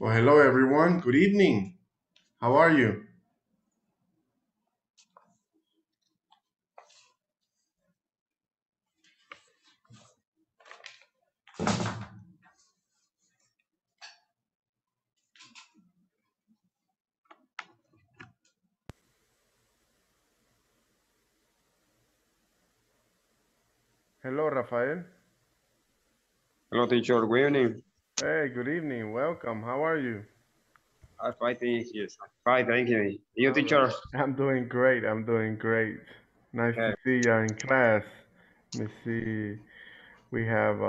Well, hello everyone. Good evening. How are you? Hello, Rafael. Hello, teacher. Good evening. Hey, good evening. Welcome. How are you? I'm fine, thank you. You, teacher? I'm doing great. I'm doing great. Nice to see you in class. Let me see. We have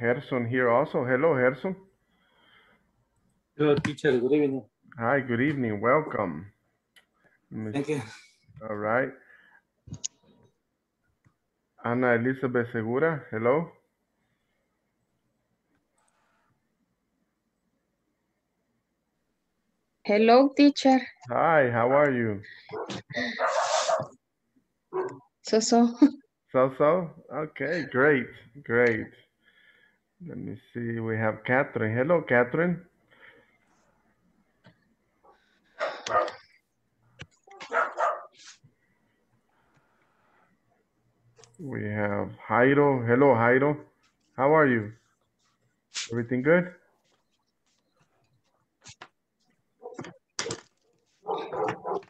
Gerson here also. Hello, Gerson. Hello, teacher. Good evening. Hi, good evening. Welcome. Thank you. All right. Ana Elizabeth Segura, hello. Hello, teacher. Hi, how are you? So-so. So-so? Okay, great, great. Let me see, we have Catherine. Hello, Catherine. We have Jairo. Hello, Jairo. How are you? Everything good? All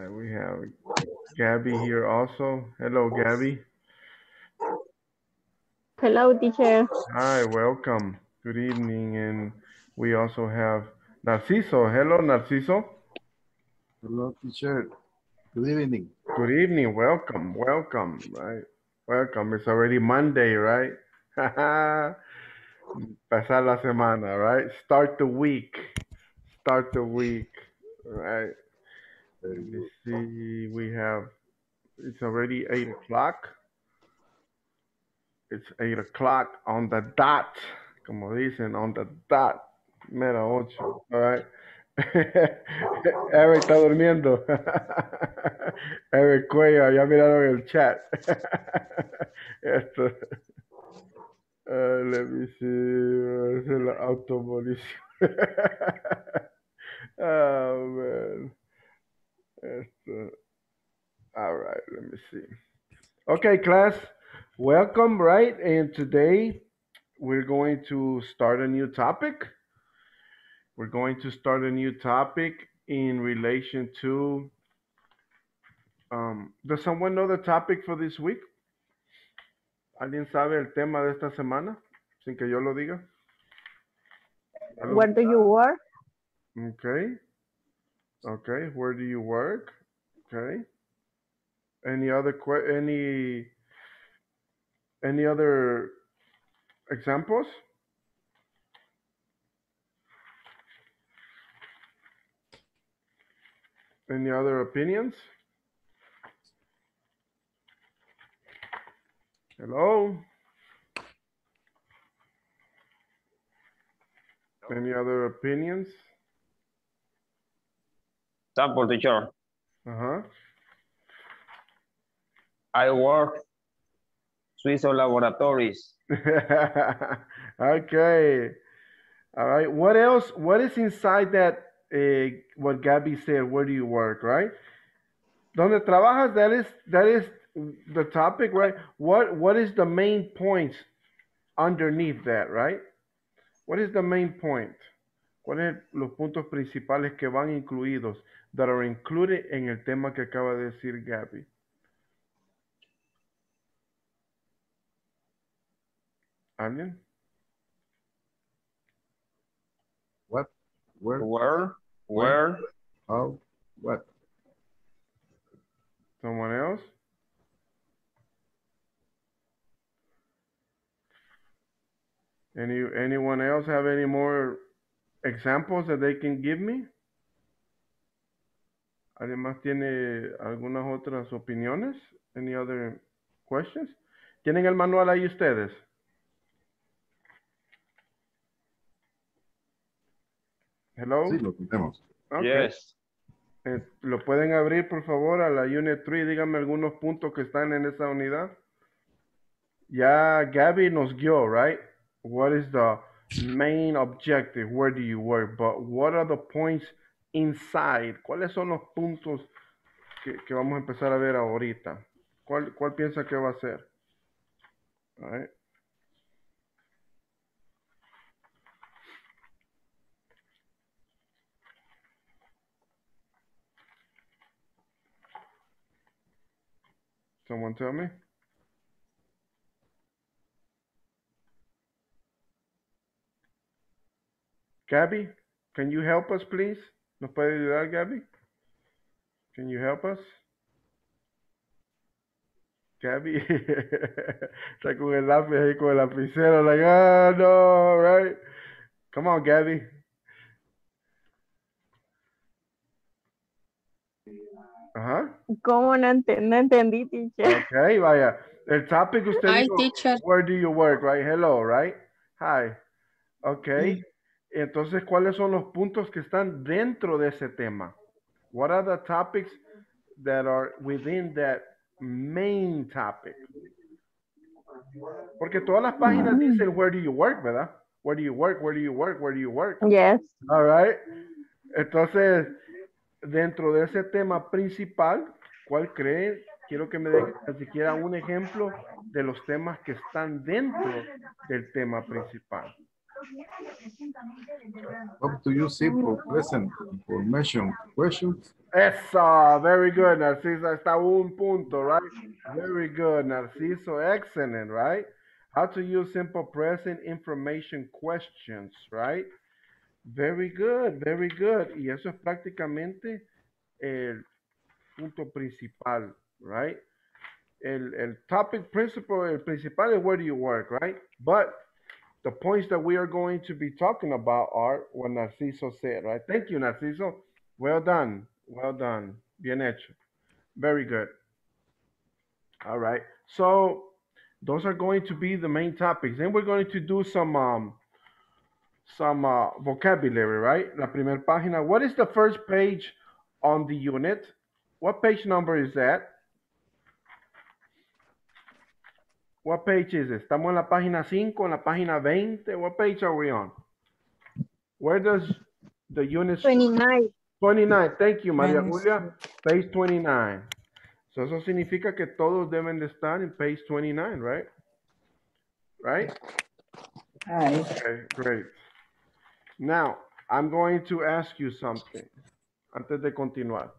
right, we have Gabby here also. Hello, Gabby. Hello, teacher. Hi, welcome. Good evening. And we also have Narciso. Hello, Narciso. Hello, teacher. Good evening. Good evening. Welcome. Welcome. Right. Welcome. It's already Monday, right? Pasar la semana, right? Start the week. Start the week, right? Let me see. We have, it's already 8 o'clock. It's 8 o'clock on the dot. Como dicen, on the dot. Mera ocho, all right? Eric está durmiendo. Eric Cuellar, ya miraron el chat. Esto. Let me see. Es el automolicio. Oh, man. Esto. All right, let me see. Okay, class. Welcome, right? And today we're going to start a new topic. We're going to start a new topic in relation to, does someone know the topic for this week? ¿Alguien sabe el tema de esta semana? Sin que yo lo diga. Where do you work? Okay. Okay, where do you work? Okay. Any other, any other examples? Any other opinions? Hello? Any other opinions? Sample, teacher. Uh-huh. I work Swiss laboratories. Okay. All right. What else? What is inside that? What Gabby said, where do you work, right? Donde trabajas, that is the topic, right? What is the main point underneath that, right? What is the main point? ¿Cuáles los puntos principales que van incluidos, that are included en el tema que acaba de decir Gabby? ¿Alguien? What? Where? How? What? Someone else? Anyone else have any more examples that they can give me? Además, ¿tiene algunas otras opiniones? Any other questions? ¿Tienen el manual ahí ustedes? Hello? Sí, lo tenemos. Okay. Yes. ¿Lo pueden abrir, por favor, a la Unit 3? Díganme algunos puntos que están en esa unidad. Ya Gabby nos guió, right? What is the main objective? Where do you work? But what are the points inside? ¿Cuáles son los puntos que vamos a empezar a ver ahorita? ¿Cuál piensa que va a ser? All right. Someone tell me? Gabby, can you help us, please? ¿Nos puede ayudar, Gabby? Can you help us? Gabby, está con el lápiz ahí, con el lapicero, like, ah, no, right? Come on, Gabby. Ajá. ¿Cómo no entendí, teacher? Okay, vaya. El topic usted dijo, teacher. Where do you work, right? Hello, right? Hi. Okay. Mm. Entonces, ¿cuáles son los puntos que están dentro de ese tema? What are the topics that are within that main topic? Porque todas las páginas dicen, where do you work, ¿verdad? Where do you work, where do you work, where do you work? Yes. All right. Entonces, dentro de ese tema principal, ¿cuál creen? Quiero que me den ni siquiera un ejemplo de los temas que están dentro del tema principal. Up to you, simple, present, information, questions. Eso, very good, Narciso. Está un punto, right? Very good, Narciso. Excellent, right? How to use simple present, information, questions, right? Very good, very good. Y eso es prácticamente el punto principal, right? El topic principal, el principal es where do you work, right? But the points that we are going to be talking about are what Narciso said, right? Thank you, Narciso. Well done. Well done. Bien hecho. Very good. All right. So those are going to be the main topics. Then we're going to do some vocabulary, right? La primera página. What is the first page on the unit? What page number is that? What page is it? Estamos en la página 5, en la página 20. What page are we on? Where does the unit... 29. 29. Thank you, Maria Julia. Page 29. So eso significa que todos deben de estar en page 29, right? Right? Hi. Okay, great. Now, I'm going to ask you something. Antes de continuar.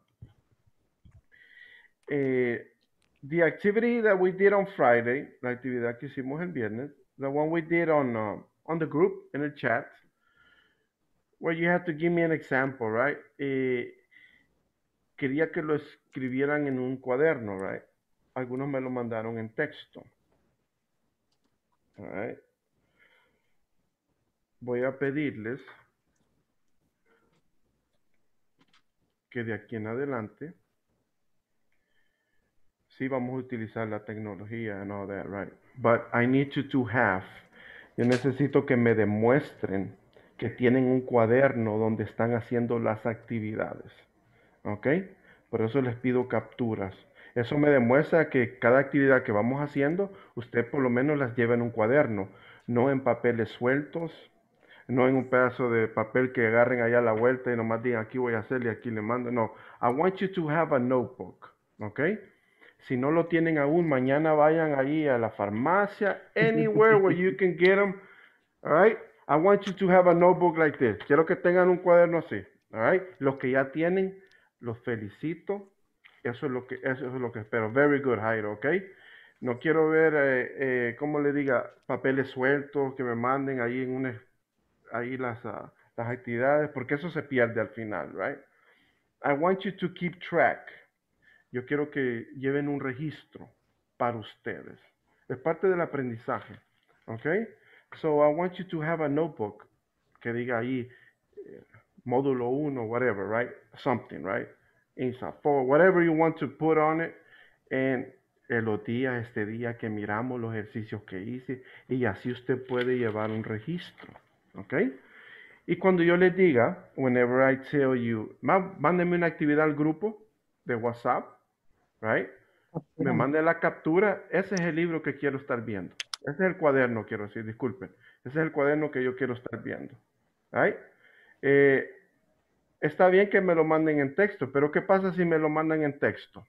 The activity that we did on Friday, la actividad que hicimos el viernes, the one we did on the group, in the chat, where you have to give me an example, right? Quería que lo escribieran en un cuaderno, right? Algunos me lo mandaron en texto. All right. Voy a pedirles que de aquí en adelante sí, vamos a utilizar la tecnología and all that, right? But I need you to have. Yo necesito que me demuestren que tienen un cuaderno donde están haciendo las actividades. ¿Ok? Por eso les pido capturas. Eso me demuestra que cada actividad que vamos haciendo, usted por lo menos las lleva en un cuaderno. No en papeles sueltos, no en un pedazo de papel que agarren allá a la vuelta y nomás digan aquí voy a hacerle, aquí le mando. No, I want you to have a notebook. ¿Ok? Si no lo tienen aún, mañana vayan ahí a la farmacia, anywhere where you can get them. All right? I want you to have a notebook like this. Quiero que tengan un cuaderno así. All right? Los que ya tienen, los felicito. Eso es lo que espero. Very good, Jairo, ¿ok? No quiero ver, ¿cómo le diga? Papeles sueltos que me manden ahí en ahí las actividades, porque eso se pierde al final, right? I want you to keep track. Yo quiero que lleven un registro para ustedes. Es parte del aprendizaje. Okay? So I want you to have a notebook que diga ahí módulo 1, whatever, right? Something, right? INSAFORP, whatever you want to put on it. En los días, este día que miramos los ejercicios que hice. Y así usted puede llevar un registro. Okay? Y cuando yo les diga, whenever I tell you, mándeme una actividad al grupo de WhatsApp. Right? me manden la captura, ese es el libro que quiero estar viendo. Ese es el cuaderno, quiero decir, disculpen. Ese es el cuaderno que yo quiero estar viendo. ¿Right? Está bien que me lo manden en texto, pero ¿qué pasa si me lo mandan en texto?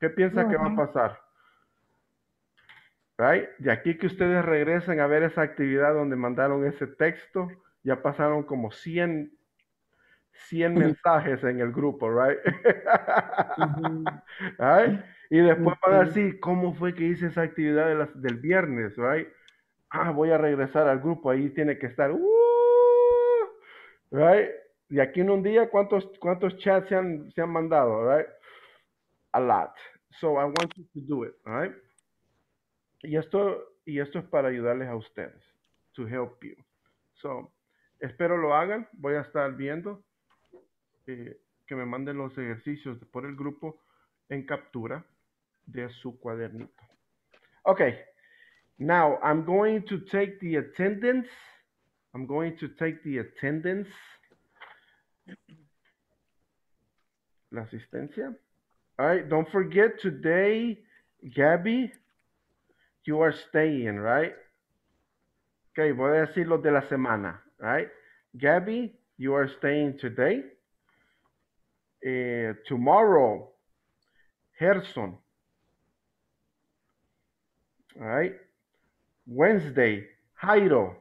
¿Qué piensa que va a pasar? ¿Right? De aquí que ustedes regresen a ver esa actividad donde mandaron ese texto, ya pasaron como 100 mensajes en el grupo, ¿right? ¿Right? Y después van a decir, ¿cómo fue que hice esa actividad del viernes, right? Ah, voy a regresar al grupo, ahí tiene que estar, right? Y aquí en un día, ¿cuántos chats se han mandado, right? A lot. So I want you to do it, right? Y esto es para ayudarles a ustedes, to help you. So, espero lo hagan, voy a estar viendo que me manden los ejercicios por el grupo en captura de su cuadernito. Okay, now I'm going to take the attendance. I'm going to take the attendance. La asistencia. All right, don't forget today, Gabby, you are staying, right? Okay, voy a decir los de la semana, right? Gabby, you are staying today. Tomorrow, Gerson. All right. Wednesday, Jairo.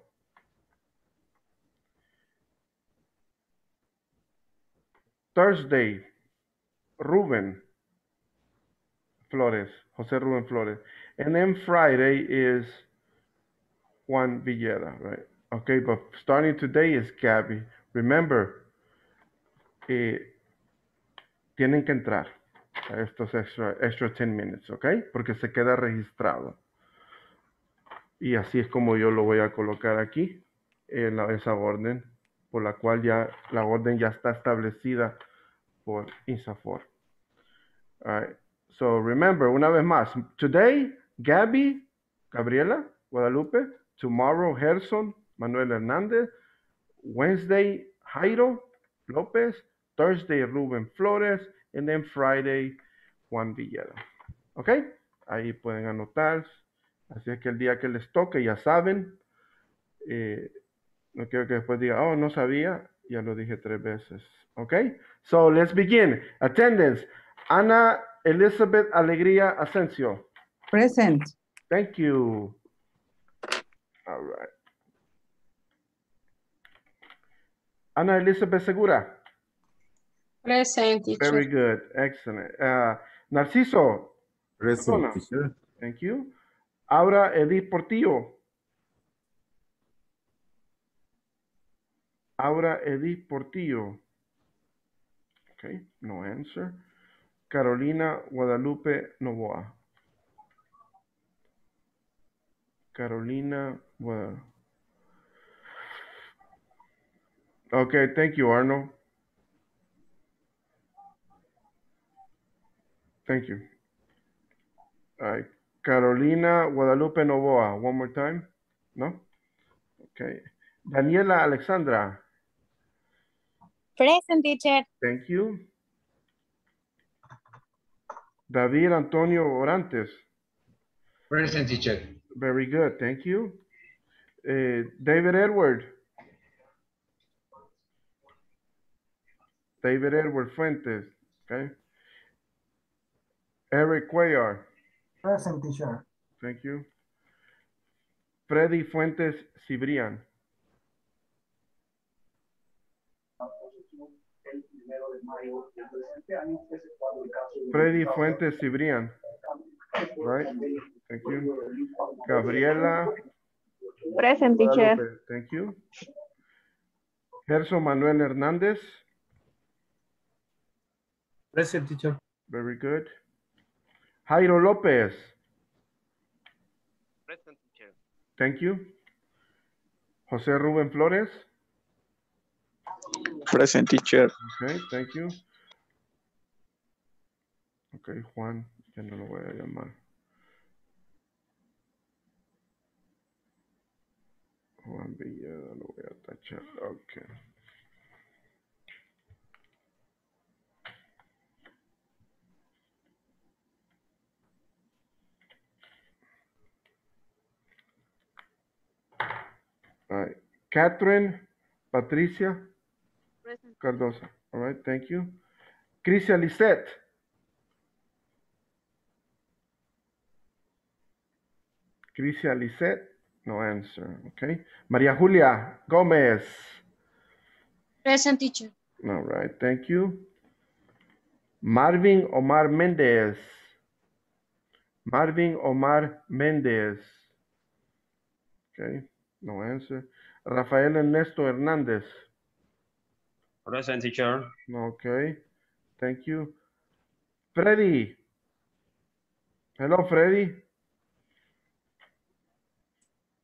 Thursday, Rubén Flores, Jose Rubén Flores. And then Friday is Juan Villeda, right? Okay, but starting today is Gabby. Remember, tienen que entrar a estos extra 10 minutes, ¿ok? Porque se queda registrado. Y así es como yo lo voy a colocar aquí, en esa orden, por la cual ya la orden ya está establecida por INSAFORP. All right. So remember, una vez más, today, Gabby, Gabriela Guadalupe, tomorrow, Gerson Manuel Hernández, Wednesday, Jairo López, Thursday, Rubén Flores, and then Friday, Juan Villeda. ¿Ok? Ahí pueden anotar. Así es que el día que les toque, ya saben. No quiero que después diga, oh, no sabía. Ya lo dije 3 veces. ¿Ok? So, let's begin. Attendance. Ana Elizabeth Alegría Ascencio. Present. Thank you. All right. Ana Elizabeth Segura. Present, teacher. Very good. Excellent. Narciso. Present, teacher. Thank you. Aura Edith Portillo. Aura Edith Portillo. Okay, no answer. Carolina Guadalupe Novoa. Carolina Guadalupe. Okay, thank you, Arnold. Thank you. All right. Carolina Guadalupe Novoa. One more time. No? Okay. Daniela Alexandra. Present, teacher. Thank you. David Antonio Orantes. Present, teacher. Very good. Thank you. David Edward. David Edward Fuentes. Okay. Eric Cuellar. Present, teacher. Thank you. Freddy Fuentes Cibrian. Freddy Fuentes Cibrian. Right. Thank you. Gabriela. Present, teacher. Thank you. Gerson Manuel Hernández. Present, teacher. Very good. Jairo López. Present, teacher. Thank you. Jose Rubén Flores. Present, teacher. Okay, thank you. Okay, Juan, ya no lo voy a llamar. Juan Villeda lo voy a tachar. Okay. Catherine Patricia Present. Cardoza. All right, thank you. Crisia Lissette. Crisia Lissette, no answer. Okay. Maria Julia Gomez. Present, teacher. All right, thank you. Marvin Omar Mendez. Marvin Omar Mendez. Okay, no answer. Rafael Ernesto Hernández. Present, teacher. Okay, thank you. Freddy. Hello, Freddy.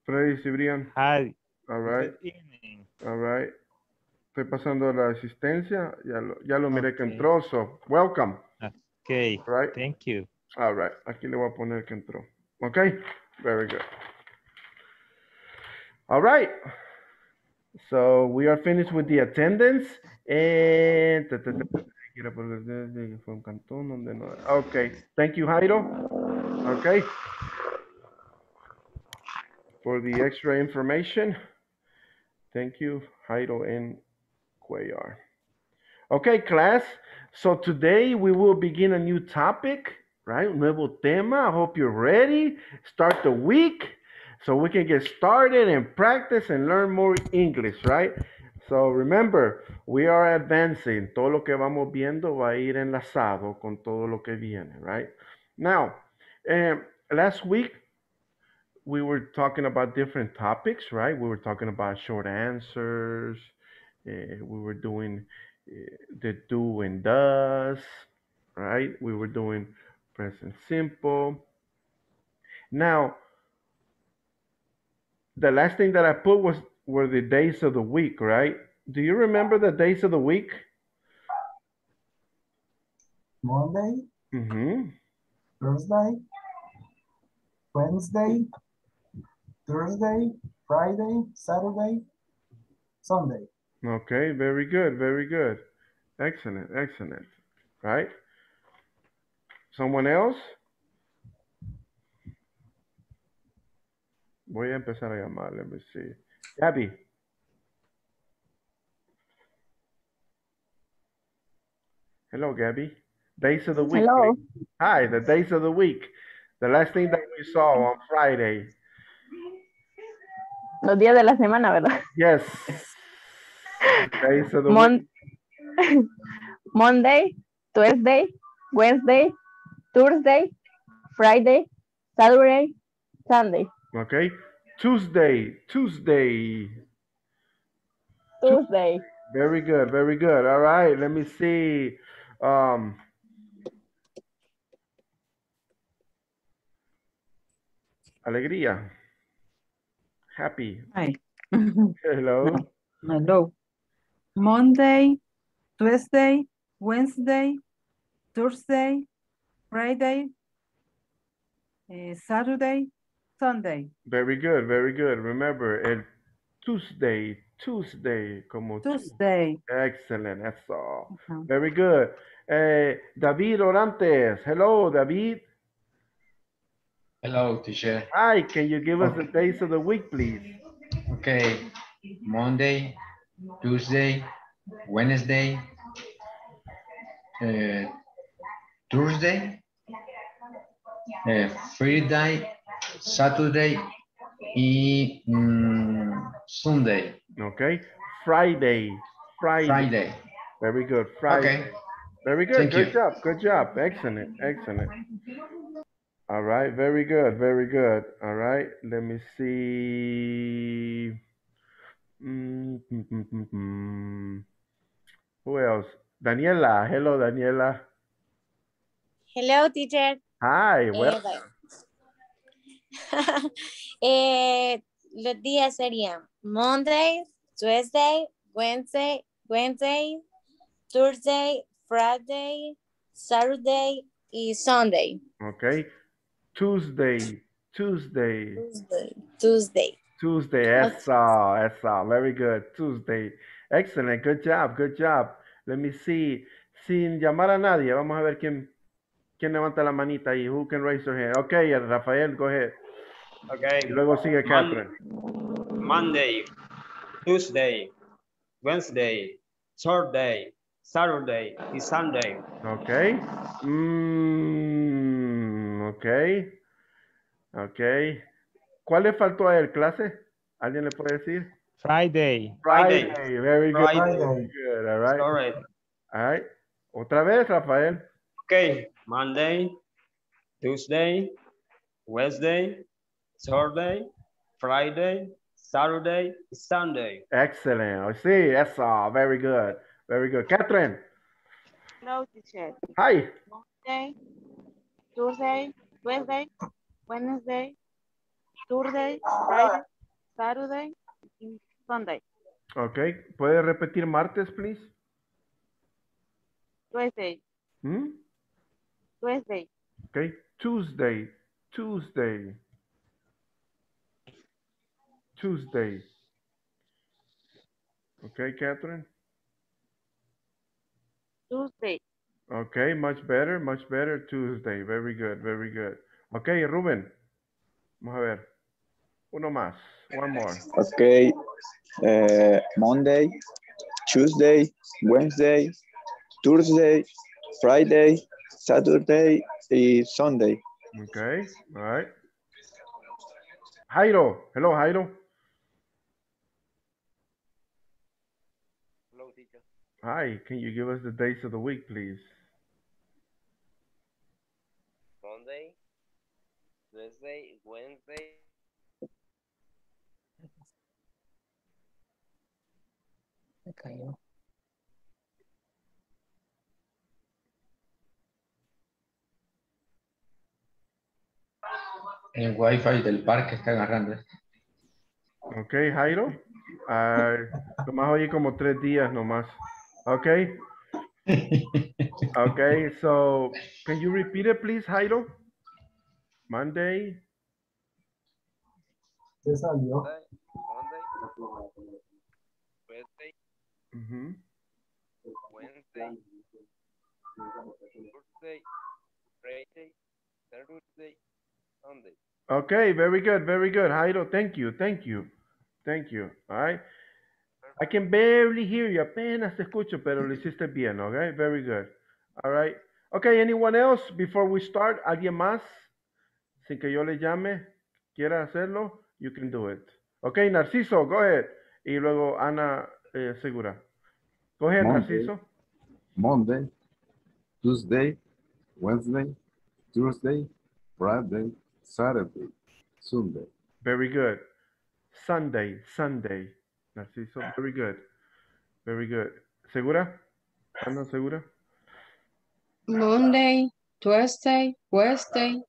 Freddy Cibrian. Hi. All right. Good evening. All right. Estoy pasando la asistencia. Ya lo miré que entró, so welcome. Okay. All right. Thank you. All right. Aquí le voy a poner que entró. Okay. Very good. All right. So we are finished with the attendance. And okay. Thank you, Jairo. Okay. For the extra information. Thank you, Jairo and Cuellar. Okay, class. So today we will begin a new topic, right? Nuevo tema. I hope you're ready. Start the week so we can get started and practice and learn more English, right? So remember, we are advancing. Todo lo que vamos viendo va a ir enlazado con todo lo que viene, right? Now, last week, we were talking about different topics, right? We were talking about short answers. We were doing the do and does, right? We were doing present simple. Now, the last thing that I put were the days of the week, right? Do you remember the days of the week? Monday. Mm-hmm. Thursday. Wednesday. Thursday, Friday, Saturday, Sunday. Okay, very good, very good. Excellent, excellent. Right? Someone else? Voy a empezar a llamar, let me see. Gabby. Hello, Gabby. Days of the week. Hello. Hi, the days of the week. The last thing that we saw on Friday. Los días de la semana, ¿verdad? Yes. Okay, so Monday, Tuesday, Wednesday, Thursday, Friday, Saturday, Sunday. Okay. Tuesday. Very good, very good. All right, let me see. Alegría. Happy. Hi. Hello. Hello. Monday, Tuesday, Wednesday, Thursday, Friday, Saturday, Sunday. Very good, very good. Remember, el Tuesday, como Tuesday. Excellent, that's all. Very good. David Orantes. Hello, David. Hello, teacher. Hi, can you give us the days of the week, please? Okay, Monday, Tuesday, Wednesday, Thursday, Friday, Saturday, and Sunday. Okay, Friday. Very good, Friday. Okay. Very good, good job, excellent. All right, very good. All right, let me see. Who else? Daniela. Hello, Daniela. Hello, teacher. Hi, welcome. Los días serían Monday, Tuesday, Wednesday, Thursday, Friday, Saturday, y Sunday. Okay. Tuesday. That's all. Very good. Tuesday. Excellent. Good job. Let me see. Sin llamar a nadie. Vamos a ver quién levanta la manita ahí. Who can raise their hand? Okay, Rafael, go ahead. Okay. Y luego sigue Catherine. Monday. Tuesday, Wednesday, Thursday, Saturday, and Sunday. Okay. Okay. Okay. ¿Cuál le faltó a él, clase? ¿Alguien le puede decir? Friday. Friday. Friday. Very good. Friday. Very good. All right. All right. All right. Otra vez, Rafael. Okay. Monday, Tuesday, Wednesday, Thursday, Friday, Saturday, Sunday. Excellent. I see. Yes, very good. Very good. Catherine. Hello, teacher. Hi. Monday, Tuesday, Wednesday, Thursday, Friday, Saturday, Sunday. Okay. ¿Puede repetir martes, please? Tuesday. Tuesday. Okay. Tuesday. Okay, Catherine. Tuesday. Okay, much better. Tuesday. Very good. Okay, Ruben. Vamos a ver. Uno más. One more. Okay. Monday, Tuesday, Wednesday, Thursday, Friday, Saturday, and Sunday. Okay. All right. Jairo. Hello, Jairo. Hello, teacher. Hi. Can you give us the days of the week, please? Monday, Tuesday, Wednesday. Okay. El wifi del parque está agarrando. Ok, Jairo. Nomás oí como 3 días nomás. Ok. Ok, so can you repeat it, please, Jairo? Monday. ¿Qué salió? Monday. Wednesday. Thursday. Friday. Saturday. Sunday. Okay, very good. Jairo, thank you. All right. I can barely hear you. Apenas te escucho, pero lo hiciste bien, okay? Very good. All right. Okay, anyone else before we start? ¿Alguien más? Sin que yo le llame, quiera hacerlo, you can do it. Okay, Narciso, go ahead. Y luego Ana Segura. Go ahead, Narciso. Monday, Tuesday, Wednesday, Thursday, Friday, Saturday, Sunday. Very good. Sunday. Narciso, very good. Segura? Ana Segura? Monday, Tuesday, Wednesday,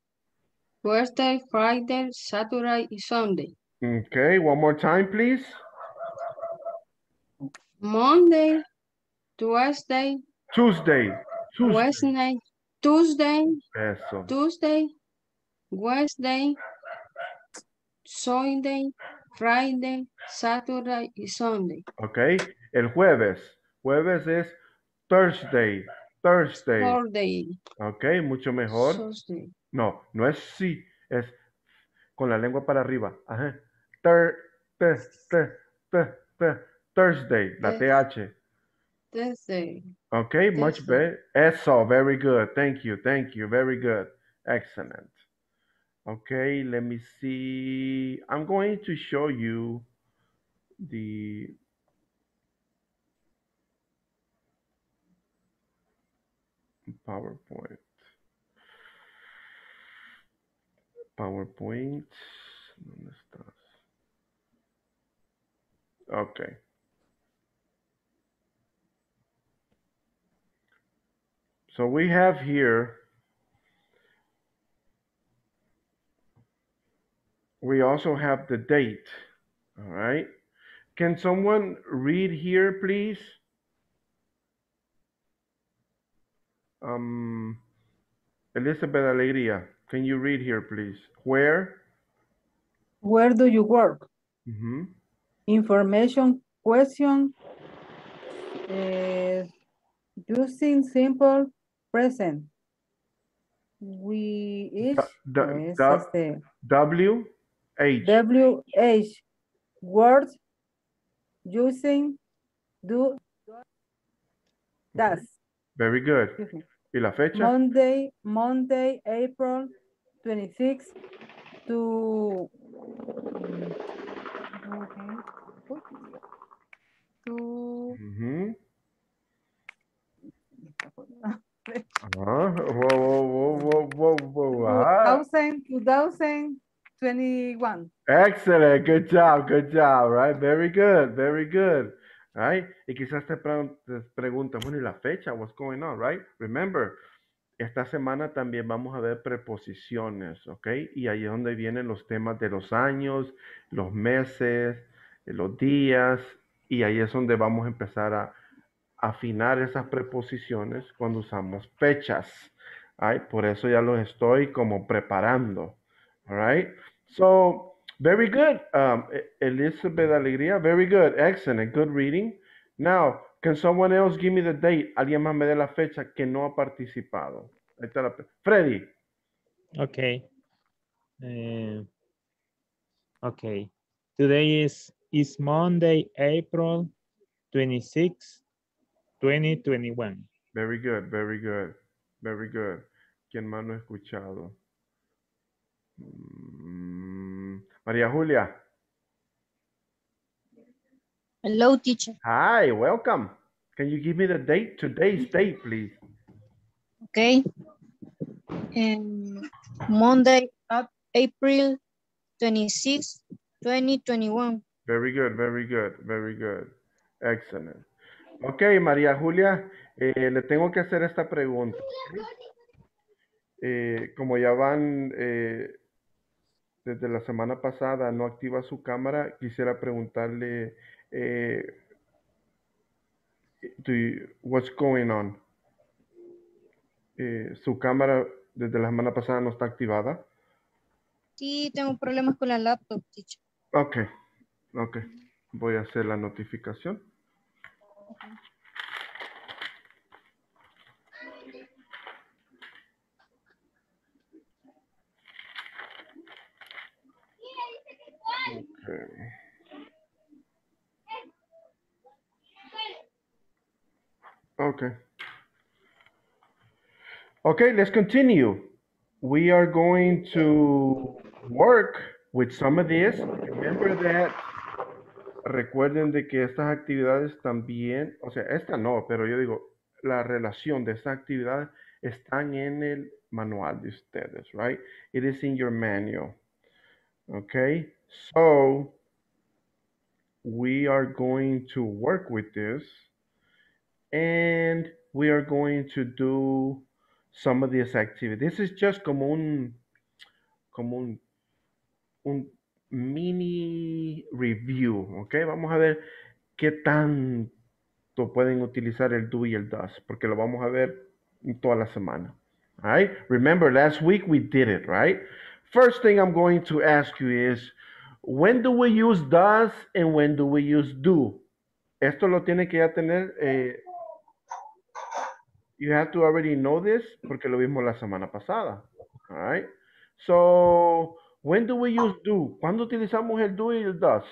Friday, Saturday, and Sunday. Okay, one more time, please. Monday, Tuesday. Tuesday. Wednesday, Tuesday. Eso. Tuesday. Wednesday, Sunday, Friday, Saturday y Sunday. Okay. El jueves. Jueves es Thursday. Okay, mucho mejor. Thursday. No, no es sí, es con la lengua para arriba. Ajá. Thursday, la TH. Thursday. Okay, Thursday. Much better. Eso, very good. Thank you. Very good. Excellent. Okay, let me see. I'm going to show you the PowerPoint. ¿Dónde estás? Okay. So we have here. We also have the date, all right? Can someone read here, please? Elizabeth Alegría, can you read here, please? Where do you work? Information question using simple present. We each W H words using, do, does. Very good. ¿Y la fecha? Monday, April 26 to... Wow. 2021. Excellent. Good job. Good job. Right. Very good. Very good. Right. Y quizás te preguntas, bueno, ¿y la fecha? What's going on? Right. Remember, esta semana también vamos a ver preposiciones. Ok. Y ahí es donde vienen los temas de los años, los meses, los días. Y ahí es donde vamos a empezar a afinar esas preposiciones cuando usamos fechas. Ay, por eso ya los estoy como preparando. All right. So, very good. Elizabeth Alegría, very good. Excellent. Good reading. Now, can someone else give me the date? Alguien más me dé la fecha que no ha participado. Ahí está la Freddy. Okay. Okay. Today is Monday, April 26, 2021. Very good. Very good. Very good. ¿Quién más no ha escuchado? Maria Julia. Hello, teacher. Hi, welcome. Can you give me the date? Today's date, please. Okay. Monday, April 26, 2021. Very good. Very good. Very good. Excellent. Okay, Maria Julia. Le tengo que hacer esta pregunta. Como ya van desde la semana pasada, no activa su cámara, quisiera preguntarle, what's going on? Su cámara desde la semana pasada no está activada. Sí, tengo problemas con la laptop, teacher. Ok. Voy a hacer la notificación. Okay. Okay, let's continue. We are going to work with some of this. Remember that. Recuerden de que estas actividades también, o sea, esta no, pero yo digo, la relación de estas actividades están en el manual de ustedes, right? It is in your manual. Okay, so we are going to work with this, and we are going to do some of these activities. This is just como un mini review, okay? Vamos a ver qué tanto pueden utilizar el do y el does, porque lo vamos a ver toda la semana. All right? Remember, last week we did it, right? First thing I'm going to ask you is, when do we use does and when do we use do? Esto lo tiene que ya tener... you have to already know this, porque lo vimos la semana pasada. All right? So, when do we use do? ¿Cuándo utilizamos el do y el does?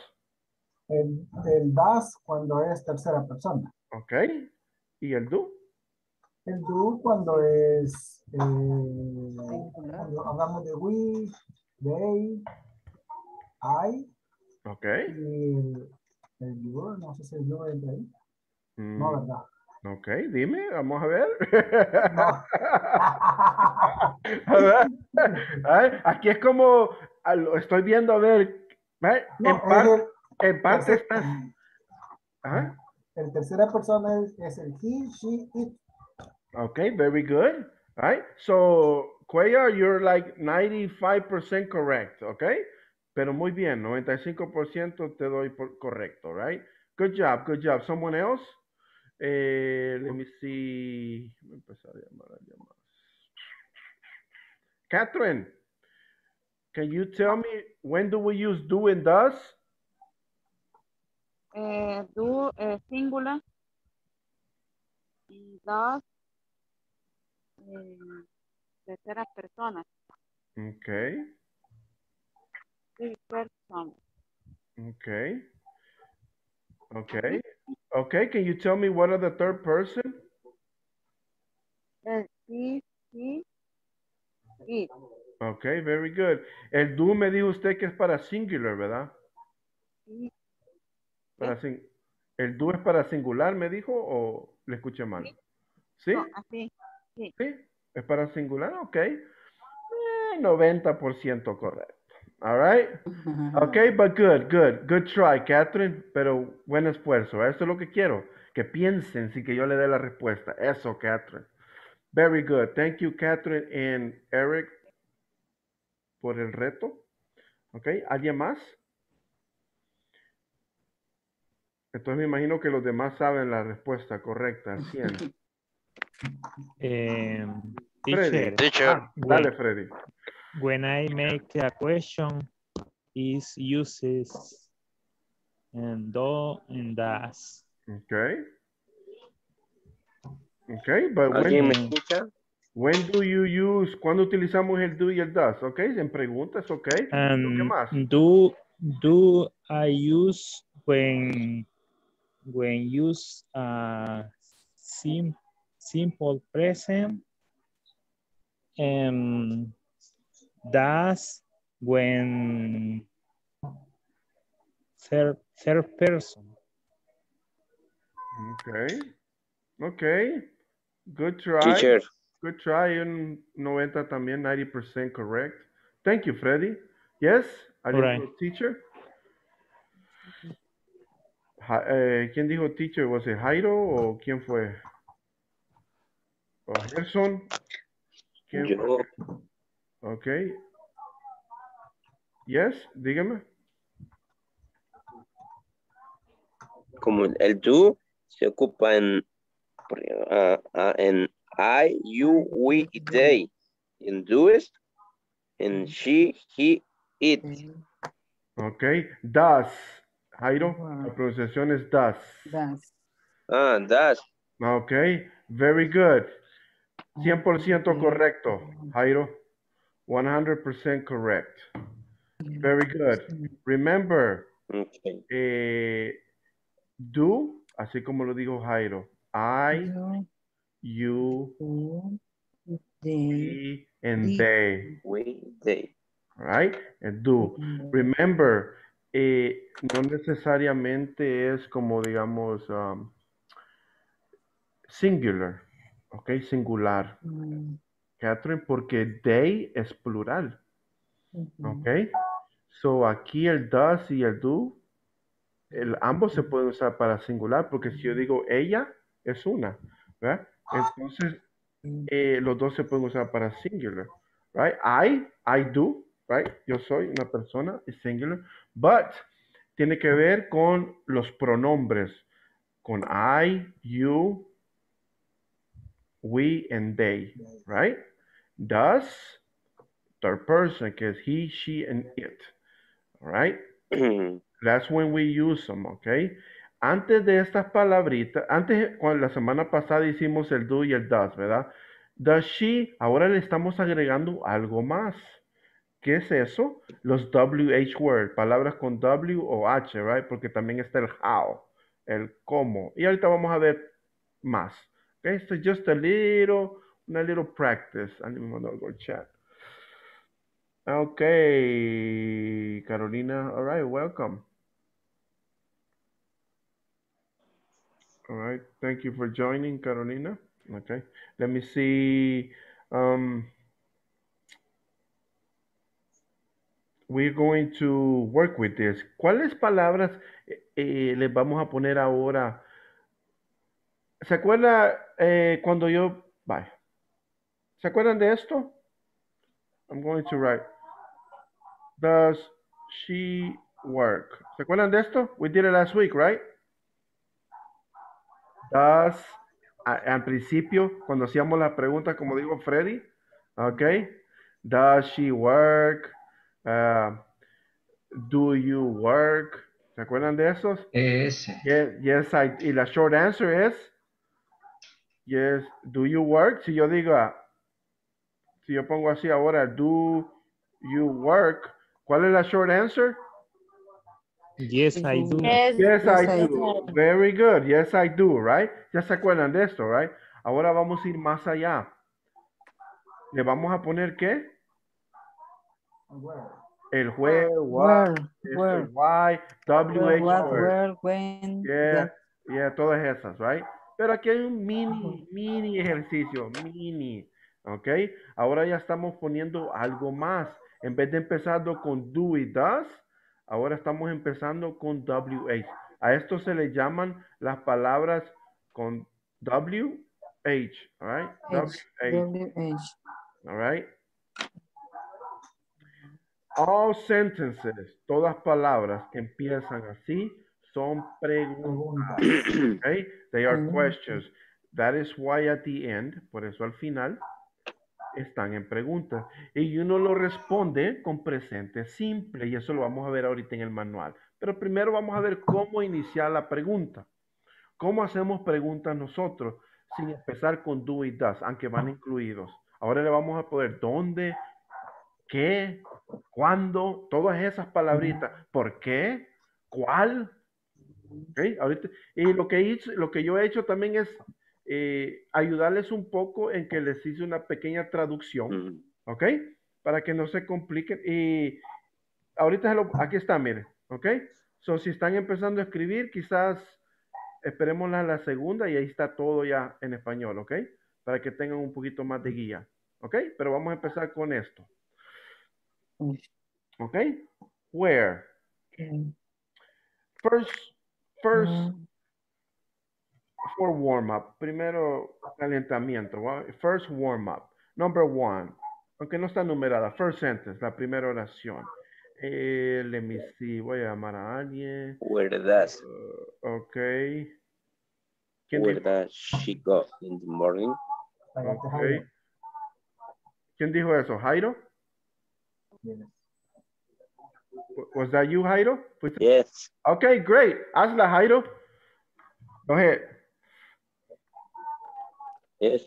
El does cuando es tercera persona. Ok. ¿Y el do? El do cuando es... cuando hablamos de we, they, I. Ok. Y el do, no sé si el do es de ahí. No, ¿verdad? Ok, dime, vamos a ver. A ver. Aquí es como, estoy viendo, a ver, no, en parte estás. ¿Ah? El tercera persona es el he, she, it. Ok, very good. All right, so, Cuellar, you're like 95% correct, ok? Pero muy bien, 95% te doy por correcto, right? Good job, good job. Someone else? Let me see. Voy a empezar a llamar. Catherine, can you tell me when do we use do and does? Do singular. Y does terceras personas. Okay. Third person. Okay. Okay. Okay. Can you tell me what are the third person? It. Okay, very good. El do me dijo usted que es para singular, ¿verdad? Sí. Para sing ¿El do es para singular, me dijo, o le escuché mal? ¿Sí? No, así. Sí. ¿Sí? ¿Es para singular? Ok. 90% correcto. All right. Okay, but good, good. Good try, Catherine. Pero buen esfuerzo. Eso es lo que quiero. Que piensen si que yo le dé la respuesta. Eso, Catherine. Very good. Thank you, Catherine and Eric, por el reto. Okay. ¿Alguien más? Entonces me imagino que los demás saben la respuesta correcta. 100. Freddy. Teacher. Ah, dale, Freddy. When I make a question, it uses and do and does. Okay. Okay, but when do you use, cuando utilizamos el do y el does, okay? En preguntas, okay. ¿Qué más? Do I use when use simple present and does when third person. Okay. Okay. Good try. Teacher. Good try. Un 90 también, 90% correct. Thank you, Freddy. Yes? Are you right. Teacher? ¿Quién dijo teacher? ¿Was it Jairo o quién fue? ¿O Gerson? ¿Quién fue? Ok. Yes, dígame. Como el do se ocupa en I, you, we, they. En does, en she, he, it. Ok. Does. Jairo, la pronunciación es does. Does. Ah, does. Ok. Very good. 100% correcto, Jairo. 100% correct. Very good. Remember, okay. Do, así como lo dijo Jairo, I, you, we, and they. We, they. All right? And do. Remember, no necesariamente es como, digamos, singular. Okay, singular. Catherine, porque they es plural. Ok. So aquí el does y el do, ambos se pueden usar para singular, porque si yo digo ella, es una, ¿verdad? Entonces, los dos se pueden usar para singular, right? I do, right? Yo soy una persona, es singular. But, tiene que ver con los pronombres, con I, you, we, and they, right? Does, third person, because he, she, and it. All right? That's when we use them, okay? Antes de estas palabritas, antes, cuando la semana pasada hicimos el do y el does, ¿verdad? Does she, ahora le estamos agregando algo más. ¿Qué es eso? Los WH words, palabras con W o H, right? Porque también está el how, el cómo. Y ahorita vamos a ver más. Okay, so just a little practice. I don't even know, go chat. Okay, Carolina. All right, welcome. All right, thank you for joining, Carolina. Okay, let me see. We're going to work with this. ¿Cuáles palabras les vamos a poner ahora? ¿Se acuerda cuando yo... Bye. ¿Se acuerdan de esto? I'm going to write. Does she work? ¿Se acuerdan de esto? We did it last week, right? Does, al principio, cuando hacíamos la pregunta, como digo Freddy, okay. Does she work? Do you work? ¿Se acuerdan de esos? Yes, y la short answer es, yes, do you work? Si yo digo, si yo pongo así ahora, do you work? ¿Cuál es la short answer? Yes, I do. Yes, I do. Very good. Yes, I do, right? Ya se acuerdan de esto, right? Ahora vamos a ir más allá. ¿Le vamos a poner qué? El juego. Where, when. Yeah, todas esas, right? Pero aquí hay un mini ejercicio, ¿ok? Ahora ya estamos poniendo algo más. En vez de empezando con do y does, ahora estamos empezando con WH. A esto se le llaman las palabras con WH, alright? WH. Alright? All sentences, todas palabras que empiezan así, son preguntas, okay? They are questions. That is why at the end, por eso al final, están en preguntas. Y uno lo responde con presente simple. Y eso lo vamos a ver ahorita en el manual. Pero primero vamos a ver cómo iniciar la pregunta. Cómo hacemos preguntas nosotros sin empezar con do y does, aunque van incluidos. Ahora le vamos a poner dónde, qué, cuándo, todas esas palabritas. ¿Por qué? ¿Cuál? Okay, ahorita, y lo que yo he hecho también es ayudarles un poco en que les hice una pequeña traducción, ¿ok? Para que no se compliquen. Y ahorita aquí está, miren, ¿ok? So, si están empezando a escribir, quizás esperemos la segunda y ahí está todo ya en español, ¿ok? Para que tengan un poquito más de guía, ¿ok? Pero vamos a empezar con esto, ¿ok? Where? First, for warm-up, primero calentamiento, first warm-up, number one, aunque no está numerada, first sentence, la primera oración. Let me see, voy a llamar a alguien. Where does? Okay. Where does she go in the morning? Okay. ¿Quién dijo eso? ¿Jairo? Was that you, Jairo? Yes. Okay, great. Hazla, Jairo. Go ahead. Yes.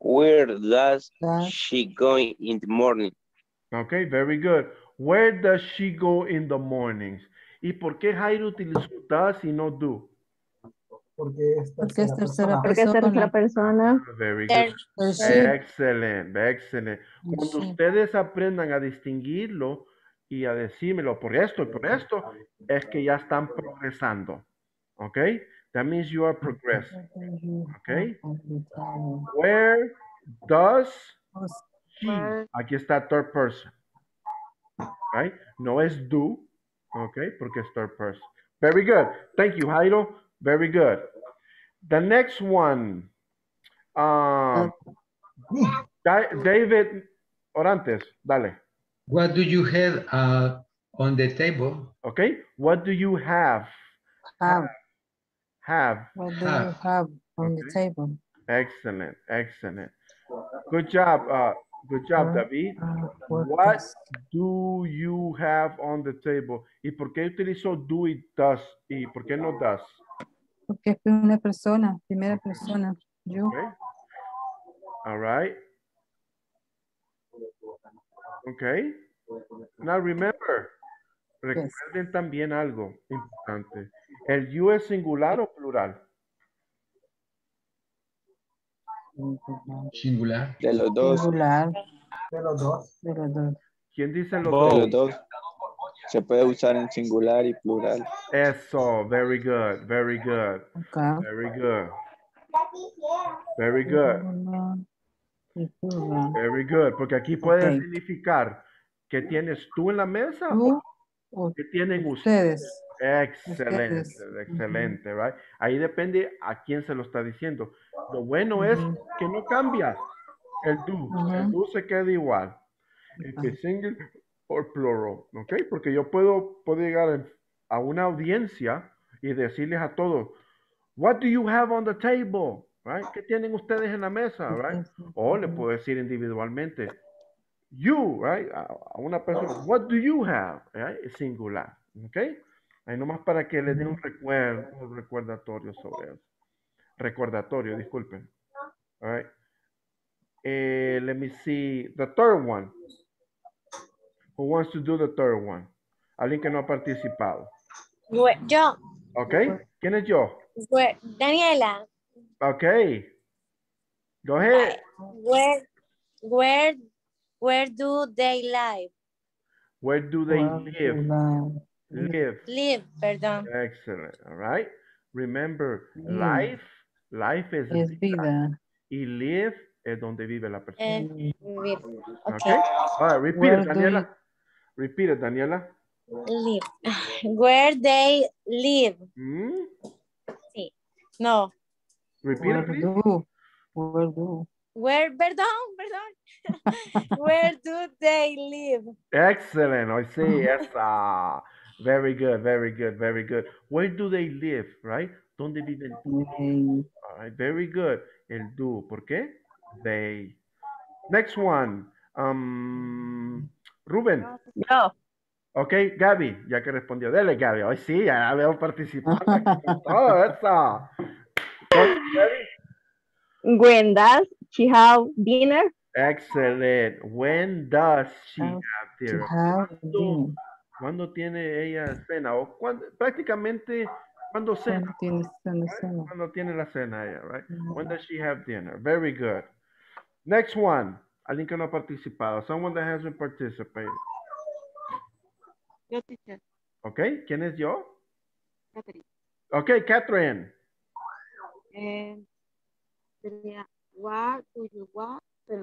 Where does she go in the morning? Okay, very good. Where does she go in the mornings? ¿Y por qué Jairo utilizó does y no do? Porque es tercera persona. Very good. Excellent. Cuando ustedes aprendan a distinguirlo y a decírmelo por esto, es que ya están progresando. ¿Ok? That means you are progressing. ¿Ok? Where does she? Aquí está third person. Right? No es do. ¿Ok? Porque es third person. Very good. Thank you, Jairo. Very good. The next one, David Orantes, dale. What do you have on the table? Okay. What do you have? What do you have on the table? Excellent. Good job, David. What do you have on the table? ¿Y por qué utilizó do y does? ¿Y por qué no does? Porque es una persona, primera persona. Yo. Okay. All right. Okay. Now remember, recuerden también algo importante. ¿El you es singular o plural? Singular. De los dos. ¿Quién dice los dos? De los dos. Se puede usar en singular y plural. Eso, very good. Okay. Very good. Porque aquí puede significar que tienes tú en la mesa o que tienen ustedes. Excelente, right? Ahí depende a quién se lo está diciendo. Lo bueno es que no cambia el do. El do se queda igual. El single or plural, ¿ok? Porque yo puedo llegar a una audiencia y decirles a todos, what do you have on the table? Right? ¿Qué tienen ustedes en la mesa? Right? O le puedo decir individualmente, you, right? A una persona, what do you have? Right? Singular, ¿ok? Ahí nomás para que les den un recordatorio sobre eso. Recordatorio, disculpen. All right. Let me see the third one. Who wants to do the third one? Alguien que no ha participado. Yo. Okay. ¿Quién es yo? Daniela. Okay. Go ahead. Where do they live? Where do they live, perdón. Excellent. All right. Remember, life es vida. Y live es donde vive la persona. Okay. All right. Repeat it, Daniela. Repeat it, Daniela. Live. Where they live. Hmm? Sí. No. Repeat it, please. Where do? Where, perdón. Where do they live? Excellent. I see. Yes. Very good. Very good. Very good. Where do they live? Right? ¿Dónde viven? All right. Very good. El do. ¿Por qué? They. Next one. Rubén. No. Okay, Gaby. Ya que respondió. Dele, Gaby. Hoy sí. Ya veo participar. Todo eso. Gaby. When does she have dinner? Excellent. When does she have dinner? ¿Cuándo tiene ella cena? O cuando, prácticamente, ¿cuándo cena? ¿Cuándo tiene la cena ella, right? When does she have dinner? Very good. Next one. Alguien que no ha participado. Someone that hasn't participated. Yo, teacher. Okay. ¿Quién es yo? Catherine. Okay, Catherine. What do you want? What do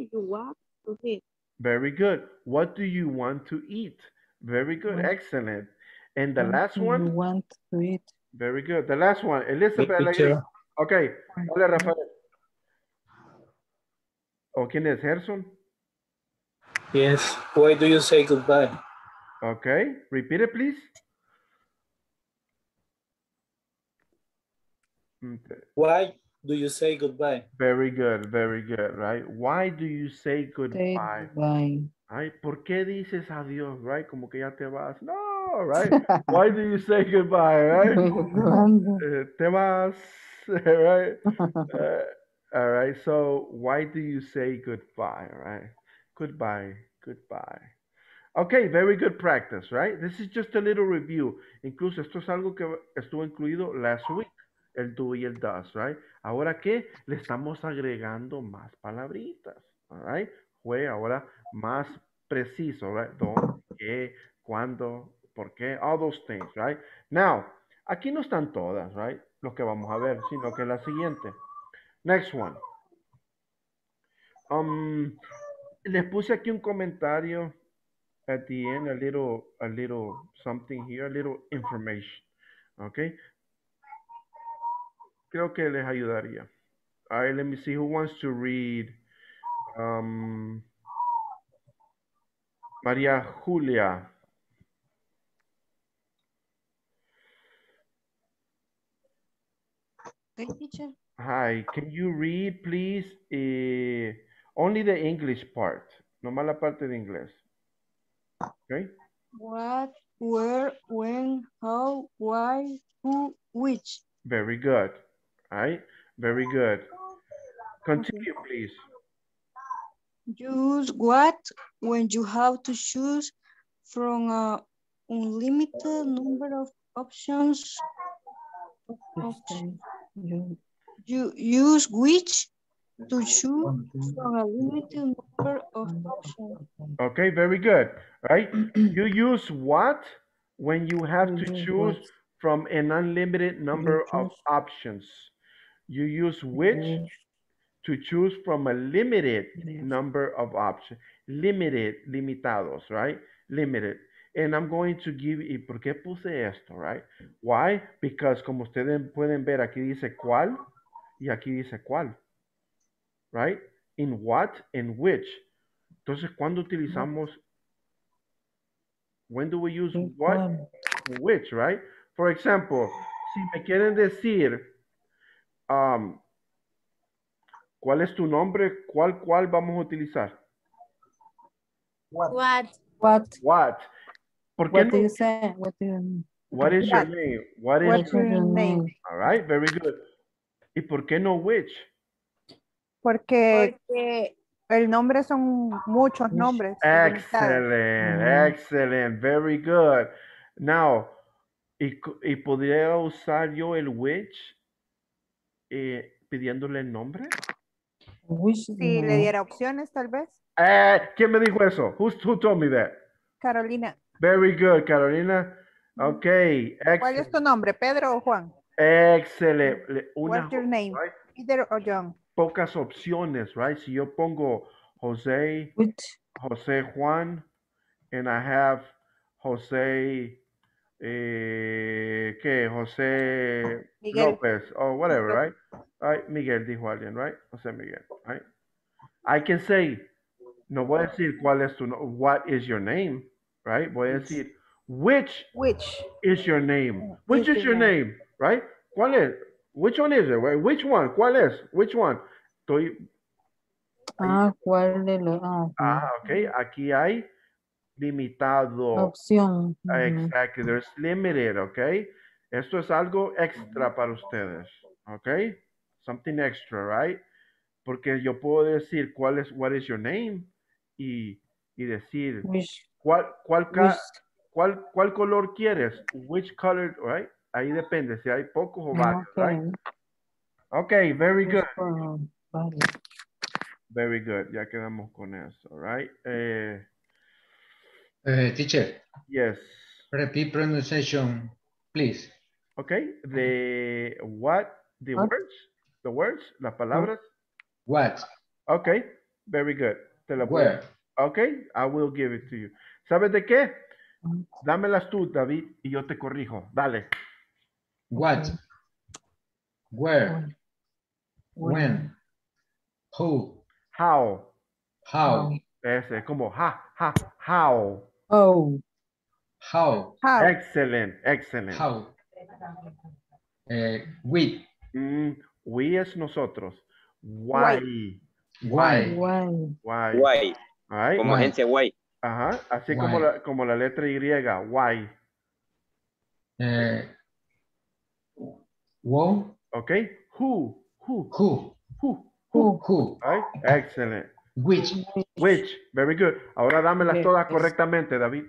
you want to eat? Very good. What do you want to eat? Very good. What? Excellent. And the last one? You want to eat. Very good. The last one. Elizabeth. Okay. Hola, Rafael. Oh, ¿quién es? Gerson? Yes. Why do you say goodbye? Okay, repeat it, please. Okay. Why do you say goodbye? Very good, right? Why do you say goodbye? Ay, ¿por qué dices adiós, right? Como que ya te vas. No, right? Why do you say goodbye, right? Te vas, right? All right, so why do you say goodbye, right? Goodbye, goodbye. Okay, very good practice, right? This is just a little review. Incluso esto es algo que estuvo incluido last week, el do y el does, right? Ahora que le estamos agregando más palabritas, all right? Fue ahora más preciso, right? ¿Dónde, qué, cuándo, por qué? All those things, right? Now, aquí no están todas, right? Los que vamos a ver, sino que la siguiente. Next one. Les puse aquí un comentario. At the end, a little something here, a little information, okay? Creo que les ayudaría. All right, let me see who wants to read. Maria Julia. Hi, teacher. Hi, can you read, please? Only the English part. Nomás la parte de inglés. Okay. What, where, when, how, why, who, which. Very good. All right. Very good. Continue, please. Use what when you have to choose from an unlimited number of options. You use which to choose from a limited number of options. Okay, very good, right? You use what when you have to choose from an unlimited number of options. You use which to choose from a limited number of options. Limited, limitados, right? Limited. And I'm going to give, ¿y por qué puse esto, right? Why? Because como ustedes pueden ver, aquí dice cuál y aquí dice cuál. Right? In what and which. Entonces, ¿cuándo utilizamos? When do we use what and which, right? For example, si me quieren decir, ¿cuál es tu nombre? ¿Cuál vamos a utilizar? What? ¿Por qué no? What is your name? What is your name? All right, very good. ¿Y por qué no which? Porque el nombre son muchos nombres. Excellent, excellent, very good. Now, ¿y podría usar yo el which pidiéndole el nombre? Si le diera opciones, tal vez. ¿Quién me dijo eso? Who told me that? Carolina. Very good, Carolina. Ok. Excellent. ¿Cuál es tu nombre, Pedro o Juan? Excelente. What's your name? Right? Peter o John. Pocas opciones, right? Si yo pongo José, José Juan, and I have José, ¿qué? José Miguel. López, or whatever, right? All right, Miguel dijo alguien, right? José Miguel, right? I can say, no voy a decir cuál es tu what is your name, right? Voy a decir, which is your name? Which is your name, right? ¿Cuál es? Which one is it? Right? Which one? ¿Cuál es? Which one? Estoy... ¿cuál de los? Okay. Aquí hay limitado. Opción. Exactly. There's limited, okay? Esto es algo extra para ustedes, okay? Something extra, right? Porque yo puedo decir cuál es, what is your name? Y decir, ¿cuál color quieres? Which color, right? Ahí depende si hay pocos o varios, okay. Right? Okay, very good. Very good. Ya quedamos con eso, right? Teacher. Yes. Repeat pronunciation, please. Okay. The words, las palabras. What? Okay. Very good. Te la voy a... Okay. I will give it to you. ¿Sabes de qué? Dámelas tú, David, y yo te corrijo. Dale. What, where, when, who, how, ese, como how, oh, how, excellent, how, we, we es nosotros, why, right. Como agencia why, ajá, así why. Como la letra Y, why, Whoa. Okay. Who. Right? Excellent. Which. Very good. Ahora dámelas todas correctamente, David.